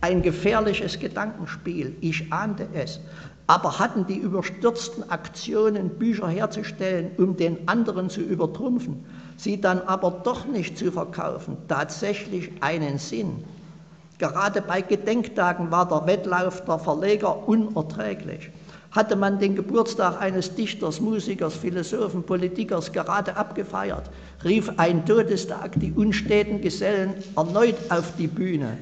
Ein gefährliches Gedankenspiel, ich ahnte es, aber hatten die überstürzten Aktionen, Bücher herzustellen, um den anderen zu übertrumpfen, sie dann aber doch nicht zu verkaufen, tatsächlich einen Sinn? Gerade bei Gedenktagen war der Wettlauf der Verleger unerträglich. Hatte man den Geburtstag eines Dichters, Musikers, Philosophen, Politikers gerade abgefeiert, rief ein Todestag die unsteten Gesellen erneut auf die Bühne.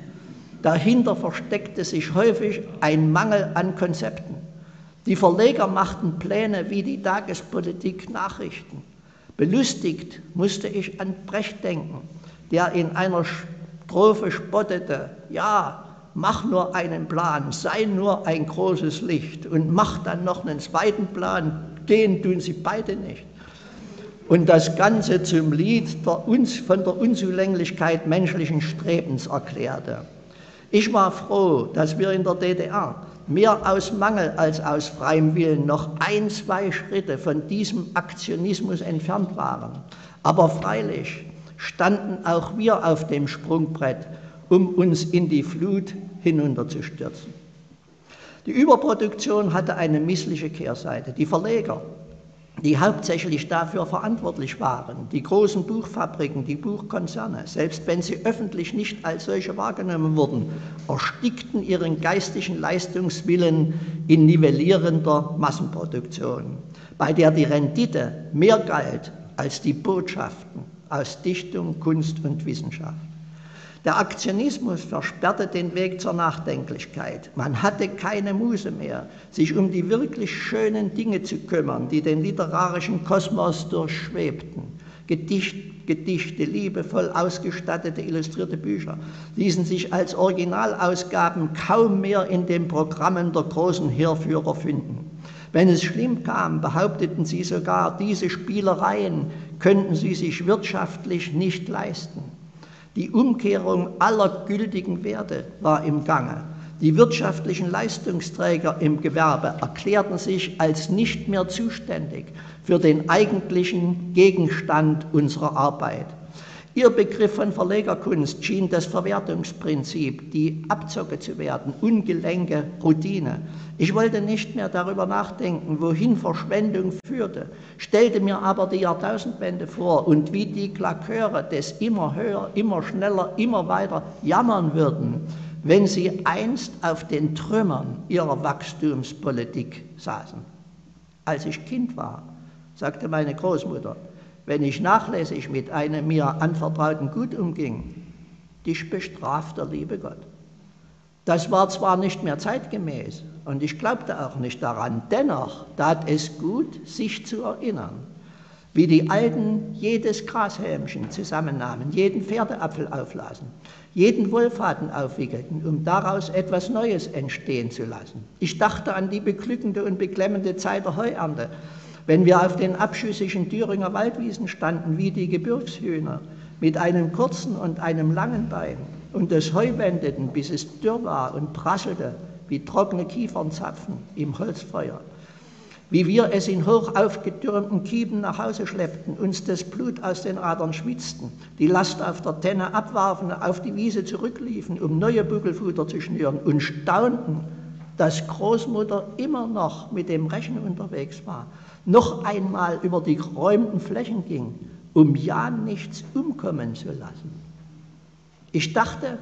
Dahinter versteckte sich häufig ein Mangel an Konzepten. Die Verleger machten Pläne wie die Tagespolitik Nachrichten. Belustigt musste ich an Brecht denken, der in einer Strophe spottete, ja, mach nur einen Plan, sei nur ein großes Licht und mach dann noch einen zweiten Plan, den tun sie beide nicht. Und das Ganze zum Lied von der Unzulänglichkeit menschlichen Strebens erklärte. Ich war froh, dass wir in der DDR mehr aus Mangel als aus freiem Willen noch ein, zwei Schritte von diesem Aktionismus entfernt waren. Aber freilich standen auch wir auf dem Sprungbrett, um uns in die Flut hinunterzustürzen. Die Überproduktion hatte eine missliche Kehrseite. Die Verleger, die hauptsächlich dafür verantwortlich waren, die großen Buchfabriken, die Buchkonzerne, selbst wenn sie öffentlich nicht als solche wahrgenommen wurden, erstickten ihren geistigen Leistungswillen in nivellierender Massenproduktion, bei der die Rendite mehr galt als die Botschaften aus Dichtung, Kunst und Wissenschaft. Der Aktionismus versperrte den Weg zur Nachdenklichkeit. Man hatte keine Muße mehr, sich um die wirklich schönen Dinge zu kümmern, die den literarischen Kosmos durchschwebten. Gedichte, liebevoll ausgestattete, illustrierte Bücher ließen sich als Originalausgaben kaum mehr in den Programmen der großen Heerführer finden. Wenn es schlimm kam, behaupteten sie sogar, diese Spielereien könnten sie sich wirtschaftlich nicht leisten. Die Umkehrung aller gültigen Werte war im Gange. Die wirtschaftlichen Leistungsträger im Gewerbe erklärten sich als nicht mehr zuständig für den eigentlichen Gegenstand unserer Arbeit. Ihr Begriff von Verlegerkunst schien das Verwertungsprinzip, die Abzocke zu werden, ungelenke Routine. Ich wollte nicht mehr darüber nachdenken, wohin Verschwendung führte, stellte mir aber die Jahrtausendwende vor und wie die Klaköre des immer höher, immer schneller, immer weiter jammern würden, wenn sie einst auf den Trümmern ihrer Wachstumspolitik saßen. Als ich Kind war, sagte meine Großmutter, wenn ich nachlässig mit einem mir anvertrauten Gut umging, dich bestraft der liebe Gott. Das war zwar nicht mehr zeitgemäß und ich glaubte auch nicht daran, dennoch tat es gut, sich zu erinnern, wie die Alten jedes Grashälmchen zusammennahmen, jeden Pferdeapfel auflasen, jeden Wollfaden aufwickelten, um daraus etwas Neues entstehen zu lassen. Ich dachte an die beglückende und beklemmende Zeit der Heuernte, wenn wir auf den abschüssigen Thüringer Waldwiesen standen, wie die Gebirgshühner, mit einem kurzen und einem langen Bein und das Heu wendeten, bis es dürr war und prasselte, wie trockene Kiefernzapfen im Holzfeuer. Wie wir es in hoch aufgetürmten Kiepen nach Hause schleppten, uns das Blut aus den Adern schwitzten, die Last auf der Tenne abwarfen, auf die Wiese zurückliefen, um neue Bügelfutter zu schnüren und staunten, dass Großmutter immer noch mit dem Rechen unterwegs war, noch einmal über die geräumten Flächen ging, um ja nichts umkommen zu lassen. Ich dachte,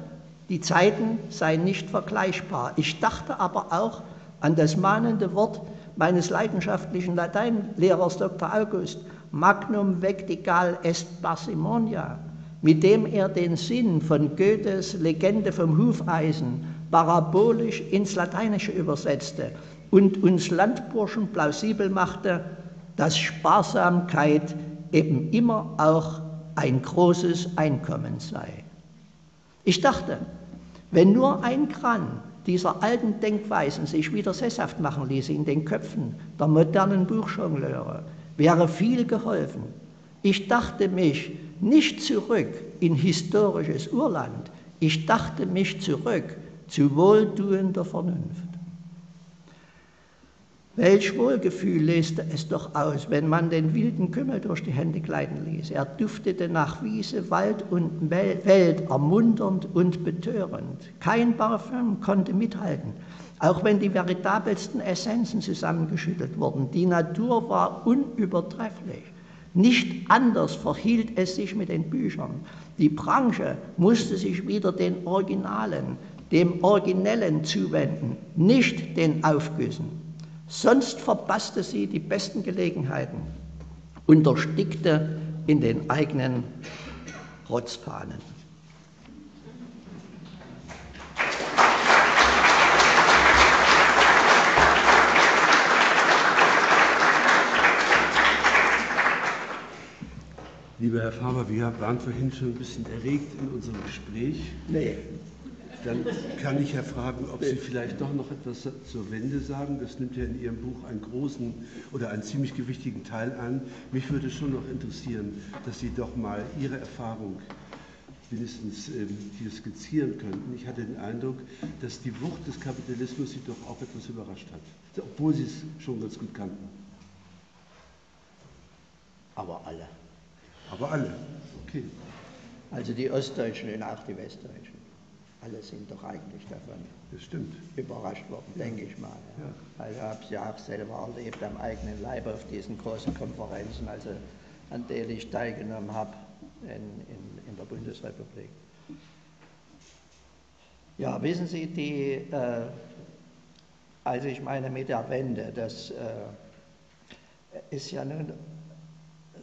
die Zeiten seien nicht vergleichbar. Ich dachte aber auch an das mahnende Wort meines leidenschaftlichen Lateinlehrers Dr. August, Magnum vetigal est parsimonia, mit dem er den Sinn von Goethes Legende vom Hufeisen parabolisch ins Lateinische übersetzte und uns Landburschen plausibel machte, dass Sparsamkeit eben immer auch ein großes Einkommen sei. Ich dachte, wenn nur ein Kran dieser alten Denkweisen sich wieder sesshaft machen ließe in den Köpfen der modernen Buchjongleure, wäre viel geholfen. Ich dachte mich nicht zurück in historisches Urland, ich dachte mich zurück zu wohltuender Vernunft. Welch Wohlgefühl löste es doch aus, wenn man den wilden Kümmel durch die Hände gleiten ließ. Er duftete nach Wiese, Wald und Welt, ermunternd und betörend. Kein Parfüm konnte mithalten, auch wenn die veritabelsten Essenzen zusammengeschüttelt wurden. Die Natur war unübertrefflich. Nicht anders verhielt es sich mit den Büchern. Die Branche musste sich wieder den Originalen, dem Originellen zuwenden, nicht den Aufgüssen. Sonst verpasste sie die besten Gelegenheiten und erstickte in den eigenen Rotzfahnen. Lieber Herr Faber, wir waren vorhin schon ein bisschen erregt in unserem Gespräch. Nee. Dann kann ich ja fragen, ob Sie vielleicht doch noch etwas zur Wende sagen. Das nimmt ja in Ihrem Buch einen großen oder einen ziemlich gewichtigen Teil an. Mich würde schon noch interessieren, dass Sie doch mal Ihre Erfahrung wenigstens hier skizzieren könnten. Ich hatte den Eindruck, dass die Wucht des Kapitalismus Sie doch auch etwas überrascht hat, obwohl Sie es schon ganz gut kannten. Aber alle. Aber alle, okay. Also die Ostdeutschen und auch die Westdeutschen. Alle sind doch eigentlich davon überrascht worden, denke ich mal. Ja. Ja. Also habe ich ja auch selber erlebt am eigenen Leib auf diesen großen Konferenzen, also an denen ich teilgenommen habe in der Bundesrepublik. Ja, wissen Sie, also ich meine mit der Wende, das ist ja nun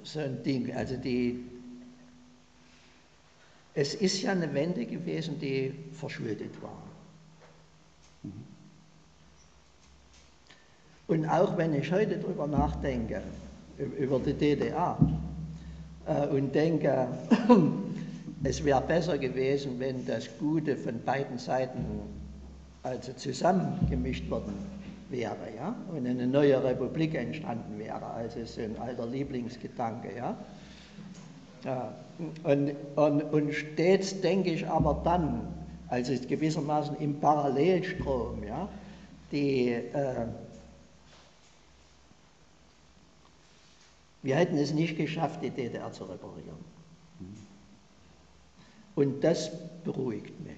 so ein Ding, also es ist ja eine Wende gewesen, die verschuldet war. Und auch wenn ich heute darüber nachdenke, über die DDR, und denke, es wäre besser gewesen, wenn das Gute von beiden Seiten also zusammengemischt worden wäre, ja? Und eine neue Republik entstanden wäre, also so ein alter Lieblingsgedanke, ja? Ja, und stets denke ich aber dann, also gewissermaßen im Parallelstrom, ja, wir hätten es nicht geschafft, die DDR zu reparieren. Und das beruhigt mich.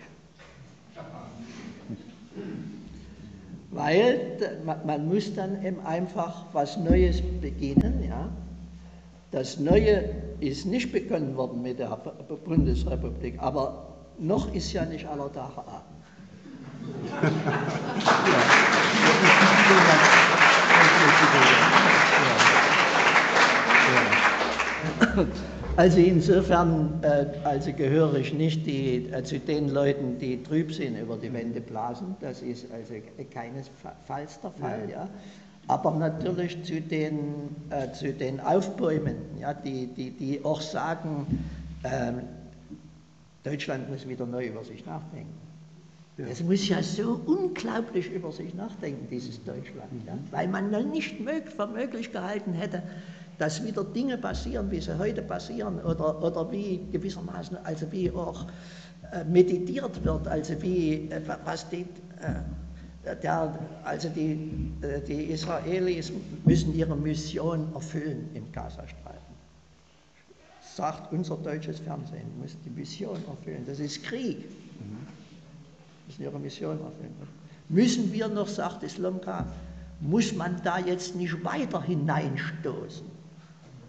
Weil man muss dann eben einfach was Neues beginnen, ja. Das Neue ist nicht begonnen worden mit der Bundesrepublik, aber noch ist ja nicht aller Tage Abend. Ja. Also insofern gehöre ich nicht zu den Leuten, die Trübsinn über die Wände blasen. Das ist also keinesfalls der Fall. Ja. Aber natürlich zu den Aufbäumenden, ja, die auch sagen, Deutschland muss wieder neu über sich nachdenken. Ja. Es muss ja so unglaublich über sich nachdenken, dieses Deutschland, ja, weil man dann nicht für möglich gehalten hätte, dass wieder Dinge passieren, wie sie heute passieren, oder wie gewissermaßen, also wie auch meditiert wird, also wie, was die... die Israelis müssen ihre Mission erfüllen im Gazastreifen. Sagt unser deutsches Fernsehen, muss die Mission erfüllen. Das ist Krieg. Müssen ihre Mission erfüllen. Müssen wir noch, sagt Slomka, muss man da jetzt nicht weiter hineinstoßen?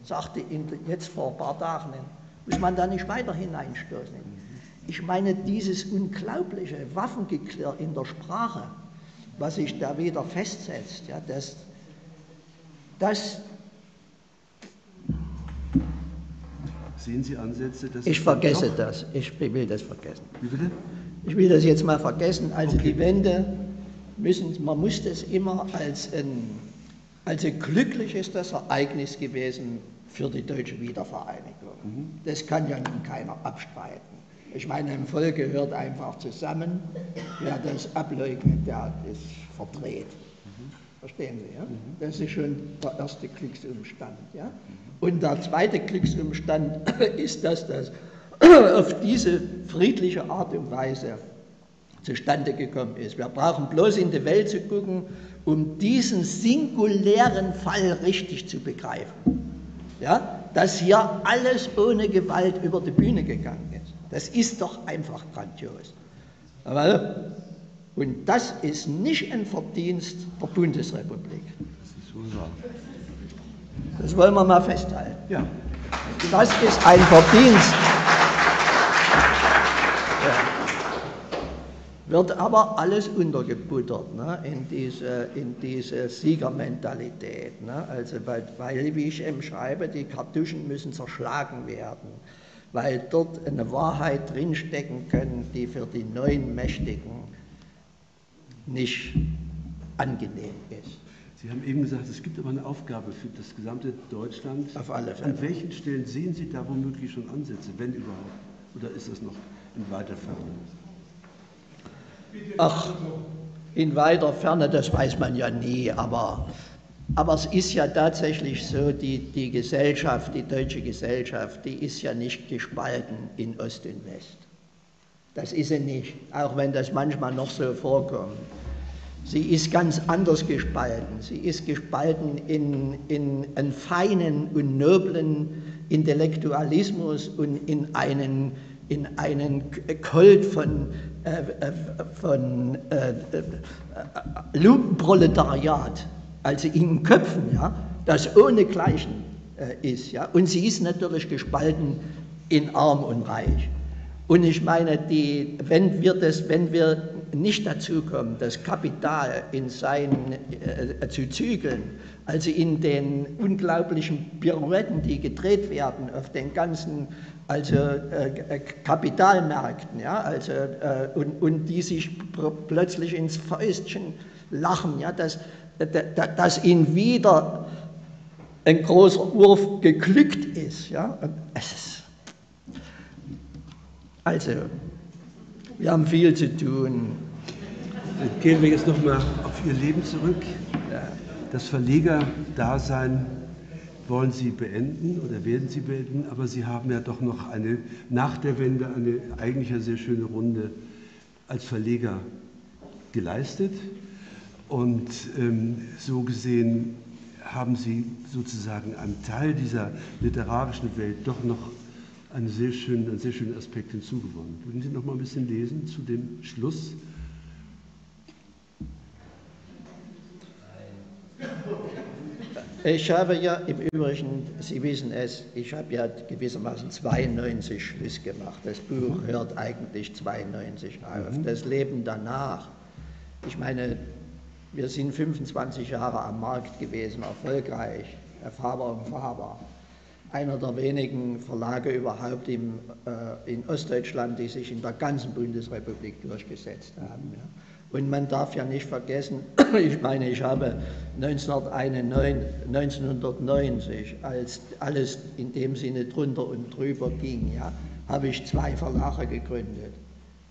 Sagte jetzt vor ein paar Tagen, muss man da nicht weiter hineinstoßen? Ich meine, dieses unglaubliche Waffengeklirr in der Sprache, was sich da wieder festsetzt, ja, das sehen Sie Ansätze, dass ich vergesse das. Ich will das vergessen. Wie bitte? Ich will das jetzt mal vergessen. Also okay. Die Wende man muss das immer als ein glückliches Ereignis gewesen für die deutsche Wiedervereinigung. Das kann ja nun keiner abstreiten. Ich meine, ein Volk gehört einfach zusammen. Wer das ableugnet, der ist verdreht. Verstehen Sie, ja? Das ist schon der erste Glücksumstand, ja? Und der zweite Glücksumstand ist, dass das auf diese friedliche Art und Weise zustande gekommen ist. Wir brauchen bloß in die Welt zu gucken, um diesen singulären Fall richtig zu begreifen. Ja? Dass hier alles ohne Gewalt über die Bühne gegangen ist. Das ist doch einfach grandios. Und das ist nicht ein Verdienst der Bundesrepublik. Das ist wohl wahr. Das wollen wir mal festhalten. Ja. Das ist ein Verdienst. Ja. Wird aber alles untergebuttert, ne, in diese Siegermentalität. Ne? Also, weil, wie ich eben schreibe, die Kartuschen müssen zerschlagen werden, weil dort eine Wahrheit drinstecken können, die für die neuen Mächtigen nicht angenehm ist. Sie haben eben gesagt, es gibt aber eine Aufgabe für das gesamte Deutschland. Auf alle Fälle. An welchen Stellen sehen Sie da womöglich schon Ansätze, wenn überhaupt? Oder ist das noch in weiter Ferne? Ach, in weiter Ferne, das weiß man ja nie, aber es ist ja tatsächlich so, die Gesellschaft, die deutsche Gesellschaft, die ist ja nicht gespalten in Ost und West. Das ist sie nicht, auch wenn das manchmal noch so vorkommt. Sie ist ganz anders gespalten. Sie ist gespalten in einen feinen und noblen Intellektualismus und in einen Kult von Lumpenproletariat, also in Köpfen, ja, das ohnegleichen ist. Ja. Und sie ist natürlich gespalten in Arm und Reich. Und ich meine, wenn wir nicht dazu kommen, das Kapital zu zügeln, also in den unglaublichen Pirouetten, die gedreht werden auf den ganzen Kapitalmärkten, ja, und die sich plötzlich ins Fäustchen lachen, ja, dass ihnen wieder ein großer Wurf geglückt ist. Ja. Also, wir haben viel zu tun. Dann gehen wir jetzt nochmal auf Ihr Leben zurück. Das Verleger-Dasein wollen Sie beenden oder werden Sie beenden, aber Sie haben ja doch noch nach der Wende eine eigentlich sehr schöne Runde als Verleger geleistet. Und so gesehen haben Sie sozusagen einen Teil dieser literarischen Welt doch noch einen sehr schönen Aspekt hinzugewonnen. Würden Sie noch mal ein bisschen lesen zu dem Schluss? Ich habe ja im Übrigen, Sie wissen es, ich habe ja gewissermaßen 92 Schluss gemacht. Das Buch hört eigentlich 92 auf. Das Leben danach, ich meine, wir sind 25 Jahre am Markt gewesen, erfolgreich, Faber und Faber. Einer der wenigen Verlage überhaupt in Ostdeutschland, die sich in der ganzen Bundesrepublik durchgesetzt haben. Ja. Und man darf ja nicht vergessen, ich meine, ich habe 1991, 1990, als alles in dem Sinne drunter und drüber ging, ja, habe ich 2 Verlage gegründet.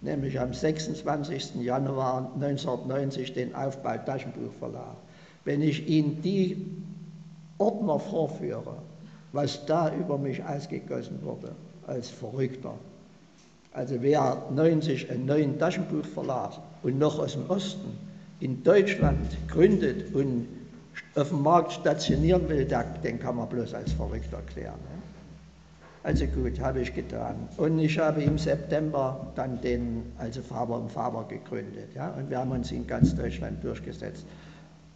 Nämlich am 26. Januar 1990 den Aufbau-Taschenbuchverlag. Wenn ich Ihnen die Ordner vorführe, was da über mich ausgegossen wurde, als Verrückter. Also wer 90 einen neuen Taschenbuchverlag und noch aus dem Osten in Deutschland gründet und auf dem Markt stationieren will, den kann man bloß als verrückt erklären. Also gut, habe ich getan. Und ich habe im September dann Faber und Faber gegründet. Ja? Und wir haben uns in ganz Deutschland durchgesetzt.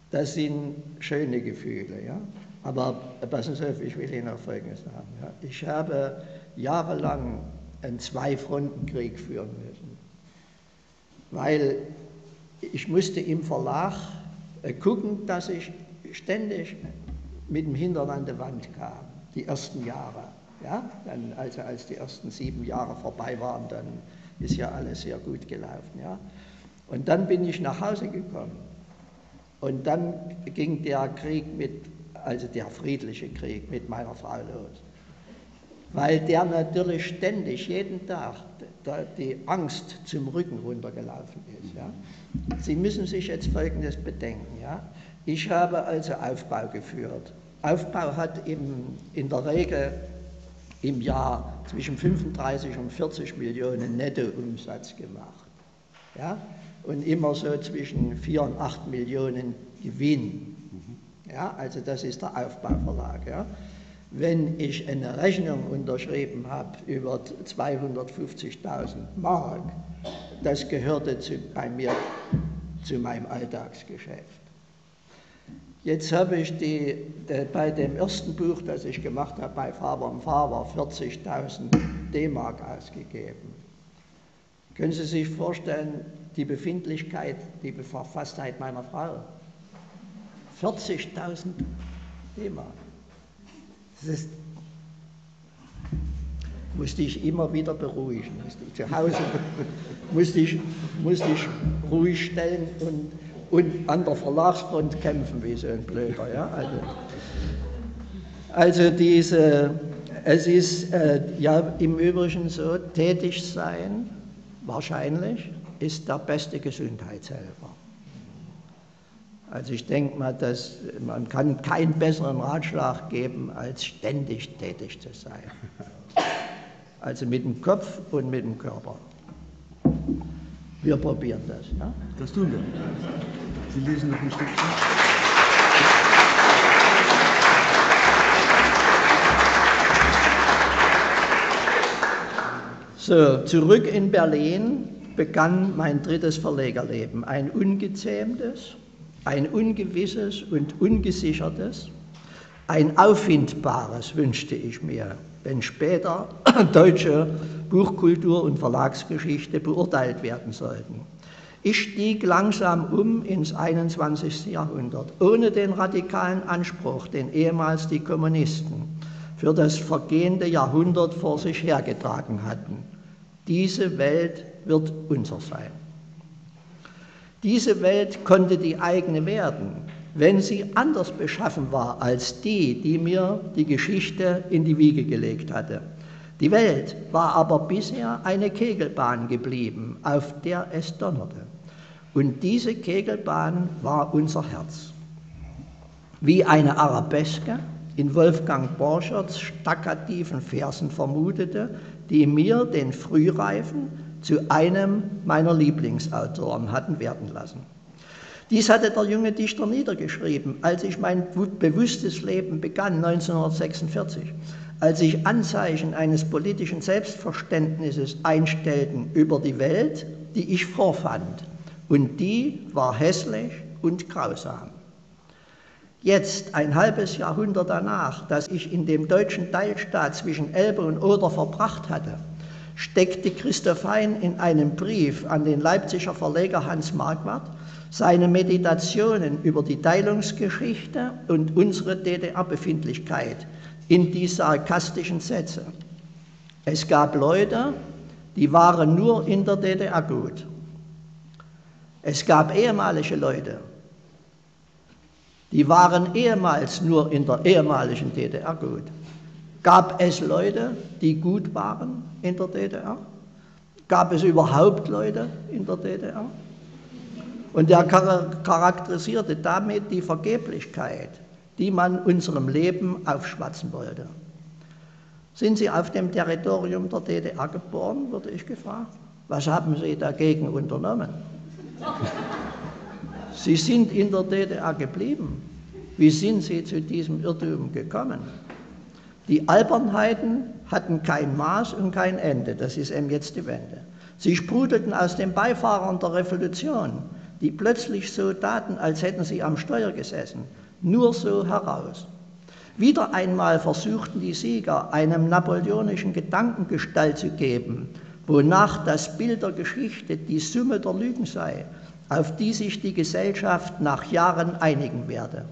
Das sind schöne Gefühle, ja. Aber passen Sie auf, ich will Ihnen auch Folgendes sagen. Ja. Ich habe jahrelang einen 2-Fronten-Krieg führen müssen, weil ich musste im Verlag gucken, dass ich ständig mit dem Hintern an die Wand kam, die ersten Jahre. Ja. Dann, also als die ersten 7 Jahre vorbei waren, dann ist ja alles sehr gut gelaufen. Ja. Und dann bin ich nach Hause gekommen und dann ging der Krieg der friedliche Krieg mit meiner Frau los. Weil der natürlich ständig, jeden Tag, die Angst zum Rücken runtergelaufen ist. Ja. Sie müssen sich jetzt Folgendes bedenken. Ja. Ich habe also Aufbau geführt. Aufbau hat in der Regel im Jahr zwischen 35 und 40 Millionen Nettoumsatz gemacht. Ja. Und immer so zwischen 4 und 8 Millionen Gewinn. Ja, also das ist der Aufbauverlag. Ja. Wenn ich eine Rechnung unterschrieben habe über 250.000 Mark, das gehörte bei mir zu meinem Alltagsgeschäft. Jetzt habe ich bei dem ersten Buch, das ich gemacht habe, bei Faber und Faber, 40.000 D-Mark ausgegeben. Können Sie sich vorstellen, die Befindlichkeit, die Verfasstheit meiner Frau? 40.000 D-Mark. Das musste ich immer wieder beruhigen. Zu Hause musste ich ruhig stellen und an der Verlagsfront kämpfen wie so ein Blöder. Ja? Es ist ja im Übrigen so, tätig sein, wahrscheinlich, ist der beste Gesundheitshelfer. Also ich denke mal, dass man kann keinen besseren Ratschlag geben, als ständig tätig zu sein. Also mit dem Kopf und mit dem Körper. Wir probieren das. Ja? Das tun wir. Sie lesen noch ein Stückchen. So, zurück in Berlin begann mein drittes Verlegerleben. Ein ungezähmtes, ein ungewisses und ungesichertes, ein auffindbares wünschte ich mir, wenn später deutsche Buchkultur und Verlagsgeschichte beurteilt werden sollten. Ich stieg langsam um ins 21. Jahrhundert, ohne den radikalen Anspruch, den ehemals die Kommunisten für das vergehende Jahrhundert vor sich hergetragen hatten. Diese Welt wird unser sein. Diese Welt konnte die eigene werden, wenn sie anders beschaffen war als die, die mir die Geschichte in die Wiege gelegt hatte. Die Welt war aber bisher eine Kegelbahn geblieben, auf der es donnerte. Und diese Kegelbahn war unser Herz. Wie eine Arabeske in Wolfgang Borcherts staccativen Versen vermutete, die mir den Frühreifen zu einem meiner Lieblingsautoren hatten werden lassen. Dies hatte der junge Dichter niedergeschrieben, als ich mein bewusstes Leben begann, 1946, als sich Anzeichen eines politischen Selbstverständnisses einstellten über die Welt, die ich vorfand. Und die war hässlich und grausam. Jetzt, ein halbes Jahrhundert danach, das ich in dem deutschen Teilstaat zwischen Elbe und Oder verbracht hatte, steckte Christoph Hein in einem Brief an den Leipziger Verleger Hans Marquardt seine Meditationen über die Teilungsgeschichte und unsere DDR-Befindlichkeit in die sarkastischen Sätze. Es gab Leute, die waren nur in der DDR gut. Es gab ehemalige Leute, die waren ehemals nur in der ehemaligen DDR gut. Gab es Leute, die gut waren in der DDR? Gab es überhaupt Leute in der DDR? Und er charakterisierte damit die Vergeblichkeit, die man unserem Leben aufschwatzen wollte. Sind Sie auf dem Territorium der DDR geboren, wurde ich gefragt. Was haben Sie dagegen unternommen? Sie sind in der DDR geblieben. Wie sind Sie zu diesem Irrtum gekommen? Die Albernheiten hatten kein Maß und kein Ende, das ist eben jetzt die Wende. Sie sprudelten aus den Beifahrern der Revolution, die plötzlich so taten, als hätten sie am Steuer gesessen, nur so heraus. Wieder einmal versuchten die Sieger, einem napoleonischen Gedanken Gestalt zu geben, wonach das Bild der Geschichte die Summe der Lügen sei, auf die sich die Gesellschaft nach Jahren einigen werde.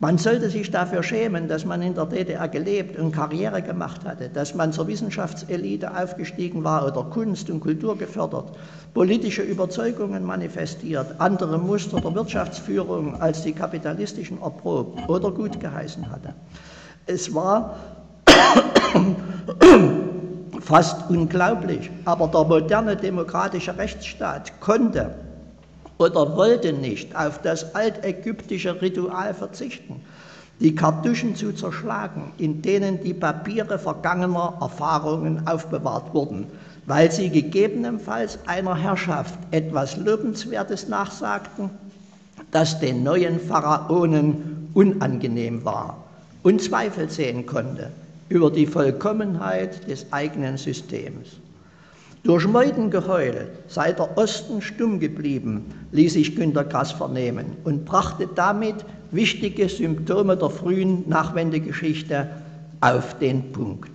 Man sollte sich dafür schämen, dass man in der DDR gelebt und Karriere gemacht hatte, dass man zur Wissenschaftselite aufgestiegen war oder Kunst und Kultur gefördert, politische Überzeugungen manifestiert, andere Muster der Wirtschaftsführung als die kapitalistischen erprobt oder gut geheißen hatte. Es war fast unglaublich, aber der moderne demokratische Rechtsstaat konnte oder wollte nicht auf das altägyptische Ritual verzichten, die Kartuschen zu zerschlagen, in denen die Papiere vergangener Erfahrungen aufbewahrt wurden, weil sie gegebenenfalls einer Herrschaft etwas Lobenswertes nachsagten, das den neuen Pharaonen unangenehm war und Zweifel sehen konnte über die Vollkommenheit des eigenen Systems. Durch Meutengeheul sei der Osten stumm geblieben, ließ sich Günter Grass vernehmen und brachte damit wichtige Symptome der frühen Nachwendegeschichte auf den Punkt.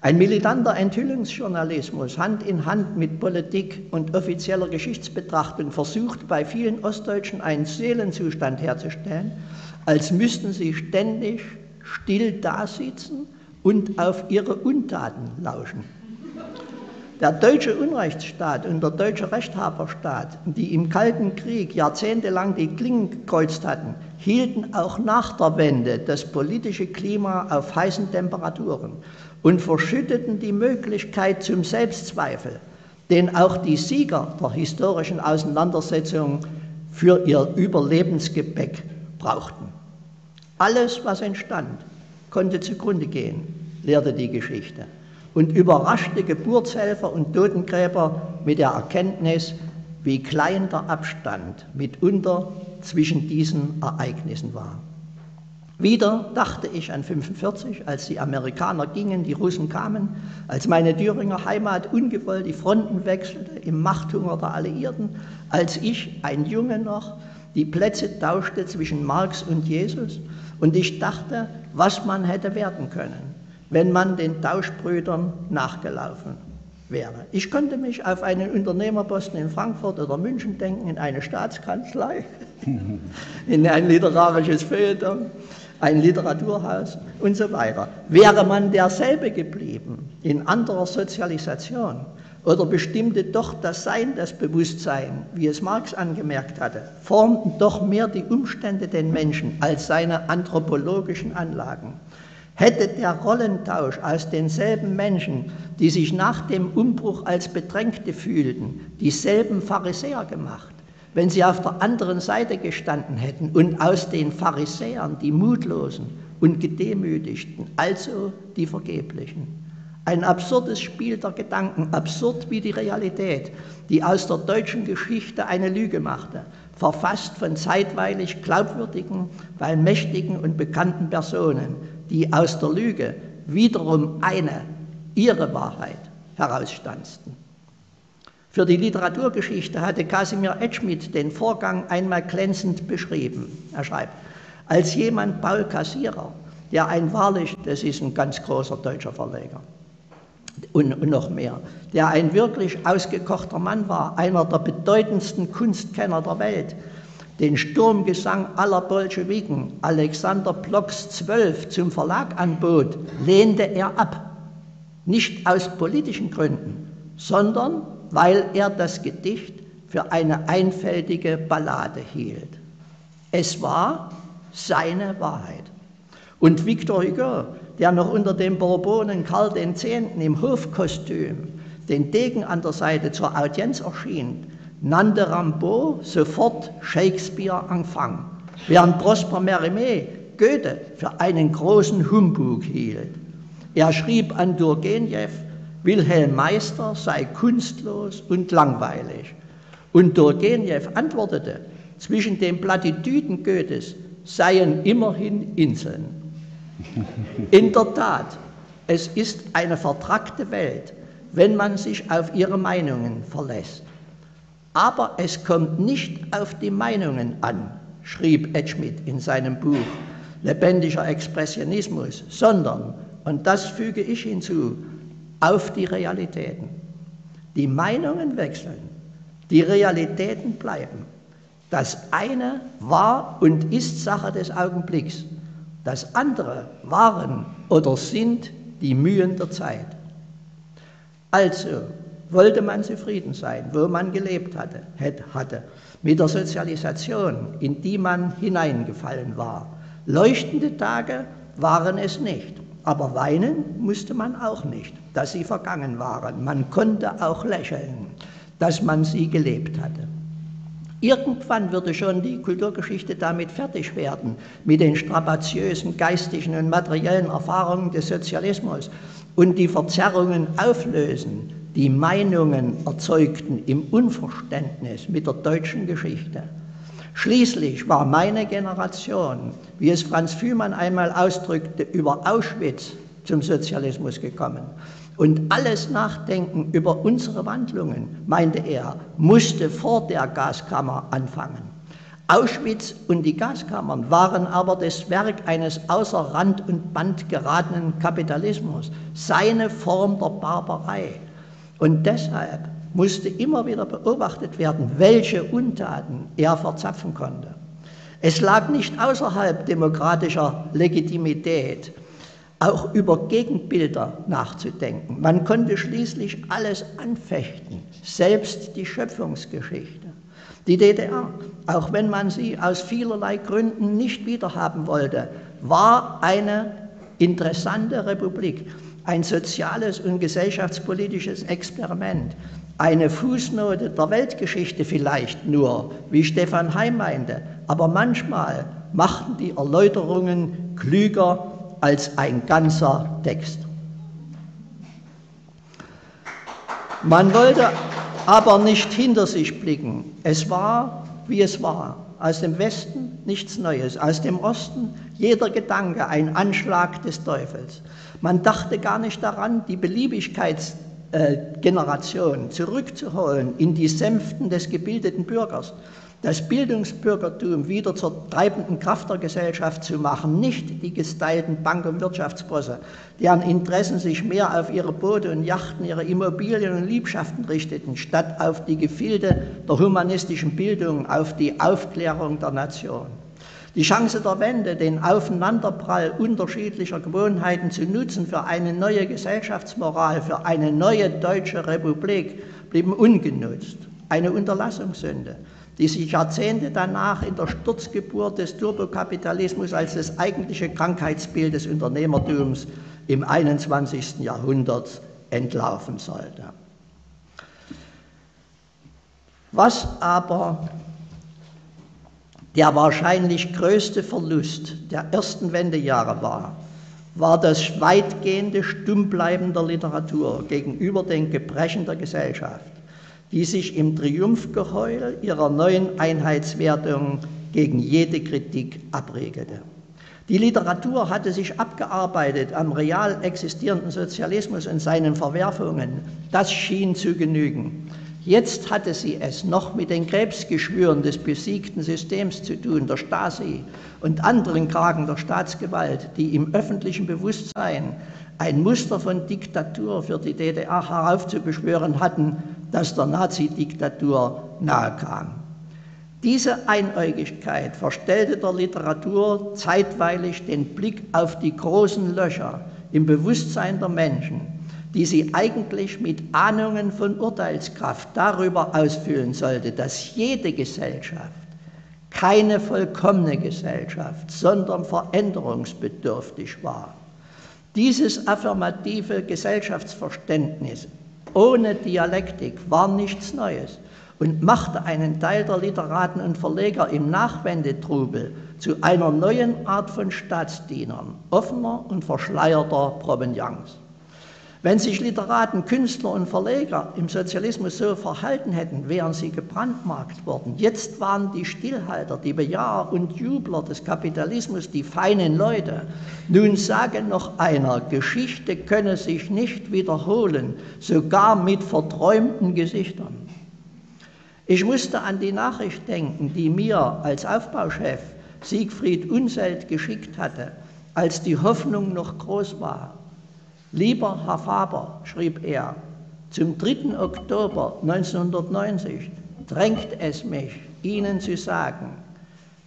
Ein militanter Enthüllungsjournalismus, Hand in Hand mit Politik und offizieller Geschichtsbetrachtung, versucht bei vielen Ostdeutschen einen Seelenzustand herzustellen, als müssten sie ständig still dasitzen und auf ihre Untaten lauschen. Der deutsche Unrechtsstaat und der deutsche Rechthaberstaat, die im Kalten Krieg jahrzehntelang die Klingen gekreuzt hatten, hielten auch nach der Wende das politische Klima auf heißen Temperaturen und verschütteten die Möglichkeit zum Selbstzweifel, den auch die Sieger der historischen Auseinandersetzungen für ihr Überlebensgepäck brauchten. Alles, was entstand, konnte zugrunde gehen, lehrte die Geschichte, und überraschte Geburtshelfer und Totengräber mit der Erkenntnis, wie klein der Abstand mitunter zwischen diesen Ereignissen war. Wieder dachte ich an 1945, als die Amerikaner gingen, die Russen kamen, als meine Thüringer Heimat ungewollt die Fronten wechselte im Machthunger der Alliierten, als ich, ein Junge noch, die Plätze tauschte zwischen Marx und Jesus, und ich dachte, was man hätte werden können, wenn man den Tauschbrüdern nachgelaufen wäre. Ich konnte mich auf einen Unternehmerposten in Frankfurt oder München denken, in eine Staatskanzlei, in ein literarisches Feuilleton, ein Literaturhaus und so weiter. Wäre man derselbe geblieben, in anderer Sozialisation, oder bestimmte doch das Sein, das Bewusstsein, wie es Marx angemerkt hatte, formten doch mehr die Umstände den Menschen als seine anthropologischen Anlagen. Hätte der Rollentausch aus denselben Menschen, die sich nach dem Umbruch als Bedrängte fühlten, dieselben Pharisäer gemacht, wenn sie auf der anderen Seite gestanden hätten und aus den Pharisäern die Mutlosen und Gedemütigten, also die Vergeblichen. Ein absurdes Spiel der Gedanken, absurd wie die Realität, die aus der deutschen Geschichte eine Lüge machte, verfasst von zeitweilig glaubwürdigen, weil mächtigen und bekannten Personen, die aus der Lüge wiederum ihre Wahrheit herausstanzten. Für die Literaturgeschichte hatte Kasimir Edschmidt den Vorgang einmal glänzend beschrieben. Er schreibt, als jemand Paul Kassierer, der ein wahrlich, das ist ein ganz großer deutscher Verleger und noch mehr, der ein wirklich ausgekochter Mann war, einer der bedeutendsten Kunstkenner der Welt, den Sturmgesang aller Bolschewiken, Alexander Blocks 12, zum Verlag anbot, lehnte er ab. Nicht aus politischen Gründen, sondern weil er das Gedicht für eine einfältige Ballade hielt. Es war seine Wahrheit. Und Victor Hugo, der noch unter dem Bourbonen Karl X. im Hofkostüm den Degen an der Seite zur Audienz erschien, nannte Rimbaud sofort Shakespeare Anfang, während Prosper Mérimée Goethe für einen großen Humbug hielt. Er schrieb an Turgenev, Wilhelm Meister sei kunstlos und langweilig. Und Turgenev antwortete, zwischen den Plattitüden Goethes seien immerhin Inseln. In der Tat, es ist eine vertrackte Welt, wenn man sich auf ihre Meinungen verlässt. Aber es kommt nicht auf die Meinungen an, schrieb Edschmidt in seinem Buch Lebendiger Expressionismus, sondern, und das füge ich hinzu, auf die Realitäten. Die Meinungen wechseln, die Realitäten bleiben. Das eine war und ist Sache des Augenblicks, das andere waren oder sind die Mühen der Zeit. Also wollte man zufrieden sein, wo man gelebt hatte, mit der Sozialisation, in die man hineingefallen war. Leuchtende Tage waren es nicht, aber weinen musste man auch nicht, dass sie vergangen waren. Man konnte auch lächeln, dass man sie gelebt hatte. Irgendwann würde schon die Kulturgeschichte damit fertig werden, mit den strapaziösen geistigen und materiellen Erfahrungen des Sozialismus, und die Verzerrungen auflösen, die Meinungen erzeugten im Unverständnis mit der deutschen Geschichte. Schließlich war meine Generation, wie es Franz Fühmann einmal ausdrückte, über Auschwitz zum Sozialismus gekommen. Und alles Nachdenken über unsere Wandlungen, meinte er, musste vor der Gaskammer anfangen. Auschwitz und die Gaskammern waren aber das Werk eines außer Rand und Band geratenen Kapitalismus, seine Form der Barbarei. Und deshalb musste immer wieder beobachtet werden, welche Untaten er verzapfen konnte. Es lag nicht außerhalb demokratischer Legitimität, auch über Gegenbilder nachzudenken. Man konnte schließlich alles anfechten, selbst die Schöpfungsgeschichte. Die DDR, auch wenn man sie aus vielerlei Gründen nicht wiederhaben wollte, war eine interessante Republik. ein soziales und gesellschaftspolitisches Experiment, eine Fußnote der Weltgeschichte vielleicht nur, wie Stefan Hein meinte, aber manchmal machten die Erläuterungen klüger als ein ganzer Text. Man wollte aber nicht hinter sich blicken. Es war, wie es war. Aus dem Westen nichts Neues, aus dem Osten jeder Gedanke ein Anschlag des Teufels. Man dachte gar nicht daran, die Beliebigkeitsgeneration zurückzuholen in die Sänften des gebildeten Bürgers, das Bildungsbürgertum wieder zur treibenden Kraft der Gesellschaft zu machen, nicht die gestylten Bank- und Wirtschaftsbosse, deren Interessen sich mehr auf ihre Boote und Yachten, ihre Immobilien und Liebschaften richteten, statt auf die Gefilde der humanistischen Bildung, auf die Aufklärung der Nation. Die Chance der Wende, den Aufeinanderprall unterschiedlicher Gewohnheiten zu nutzen für eine neue Gesellschaftsmoral, für eine neue deutsche Republik, blieben ungenutzt. Eine Unterlassungssünde, die sich Jahrzehnte danach in der Sturzgeburt des Turbokapitalismus als das eigentliche Krankheitsbild des Unternehmertums im 21. Jahrhundert entlaufen sollte. Was aber der wahrscheinlich größte Verlust der ersten Wendejahre war, war das weitgehende Stummbleiben der Literatur gegenüber den Gebrechen der Gesellschaft, die sich im Triumphgeheul ihrer neuen Einheitswertung gegen jede Kritik abregelte. Die Literatur hatte sich abgearbeitet am real existierenden Sozialismus und seinen Verwerfungen. Das schien zu genügen. Jetzt hatte sie es noch mit den Krebsgeschwüren des besiegten Systems zu tun, der Stasi und anderen Kragen der Staatsgewalt, die im öffentlichen Bewusstsein ein Muster von Diktatur für die DDR heraufzubeschwören hatten, das der Nazi-Diktatur nahe kam. Diese Einäugigkeit verstellte der Literatur zeitweilig den Blick auf die großen Löcher im Bewusstsein der Menschen, die sie eigentlich mit Ahnungen von Urteilskraft darüber ausfüllen sollte, dass jede Gesellschaft keine vollkommene Gesellschaft, sondern veränderungsbedürftig war. Dieses affirmative Gesellschaftsverständnis ohne Dialektik war nichts Neues und machte einen Teil der Literaten und Verleger im Nachwendetrubel zu einer neuen Art von Staatsdienern, offener und verschleierter Provenienz. Wenn sich Literaten, Künstler und Verleger im Sozialismus so verhalten hätten, wären sie gebrandmarkt worden. Jetzt waren die Stillhalter, die Bejaher und Jubler des Kapitalismus die feinen Leute. Nun sage noch einer, Geschichte könne sich nicht wiederholen, sogar mit verträumten Gesichtern. Ich musste an die Nachricht denken, die mir als Aufbauchef Siegfried Unseld geschickt hatte, als die Hoffnung noch groß war. Lieber Herr Faber, schrieb er, zum 3. Oktober 1990 drängt es mich, Ihnen zu sagen,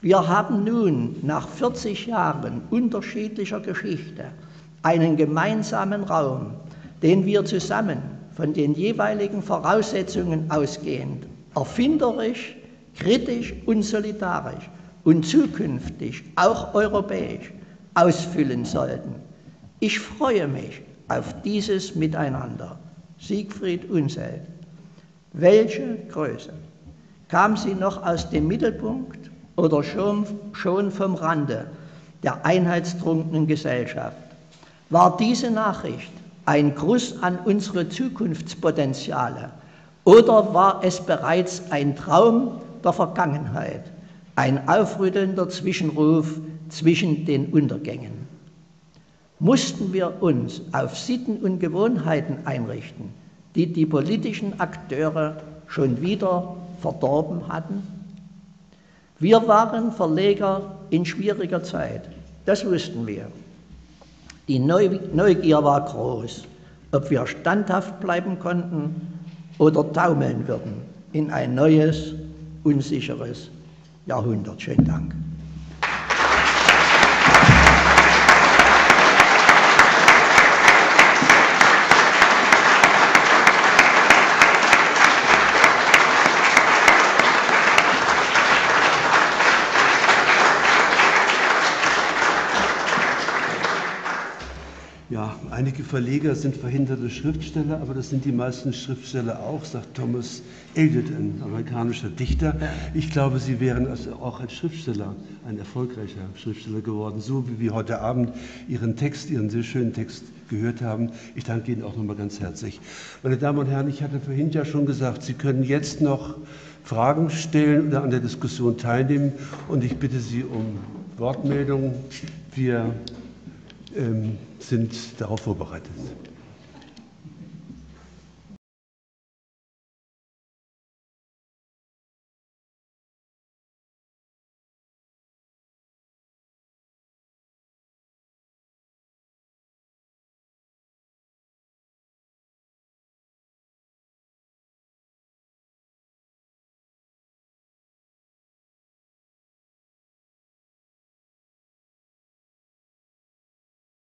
wir haben nun nach 40 Jahren unterschiedlicher Geschichte einen gemeinsamen Raum, den wir zusammen von den jeweiligen Voraussetzungen ausgehend, erfinderisch, kritisch und solidarisch und zukünftig auch europäisch ausfüllen sollten. Ich freue mich auf dieses Miteinander. Siegfried Unseld. Welche Größe? Kam sie noch aus dem Mittelpunkt oder schon vom Rande der einheitstrunkenen Gesellschaft? War diese Nachricht ein Gruß an unsere Zukunftspotenziale oder war es bereits ein Traum der Vergangenheit, ein aufrüttelnder Zwischenruf zwischen den Untergängen? Mussten wir uns auf Sitten und Gewohnheiten einrichten, die die politischen Akteure schon wieder verdorben hatten? Wir waren Verleger in schwieriger Zeit, das wussten wir. Die Neugier war groß, ob wir standhaft bleiben konnten oder taumeln würden in ein neues, unsicheres Jahrhundert. Schönen Dank. Ja, einige Verleger sind verhinderte Schriftsteller, aber das sind die meisten Schriftsteller auch, sagt Thomas Eliot, ein amerikanischer Dichter. Ich glaube, sie wären also auch als Schriftsteller, ein erfolgreicher Schriftsteller geworden, so wie wir heute Abend Ihren Text, Ihren sehr schönen Text gehört haben. Ich danke Ihnen auch nochmal ganz herzlich. Meine Damen und Herren, ich hatte vorhin ja schon gesagt, Sie können jetzt noch Fragen stellen oder an der Diskussion teilnehmen und ich bitte Sie um Wortmeldungen. Wir sind darauf vorbereitet.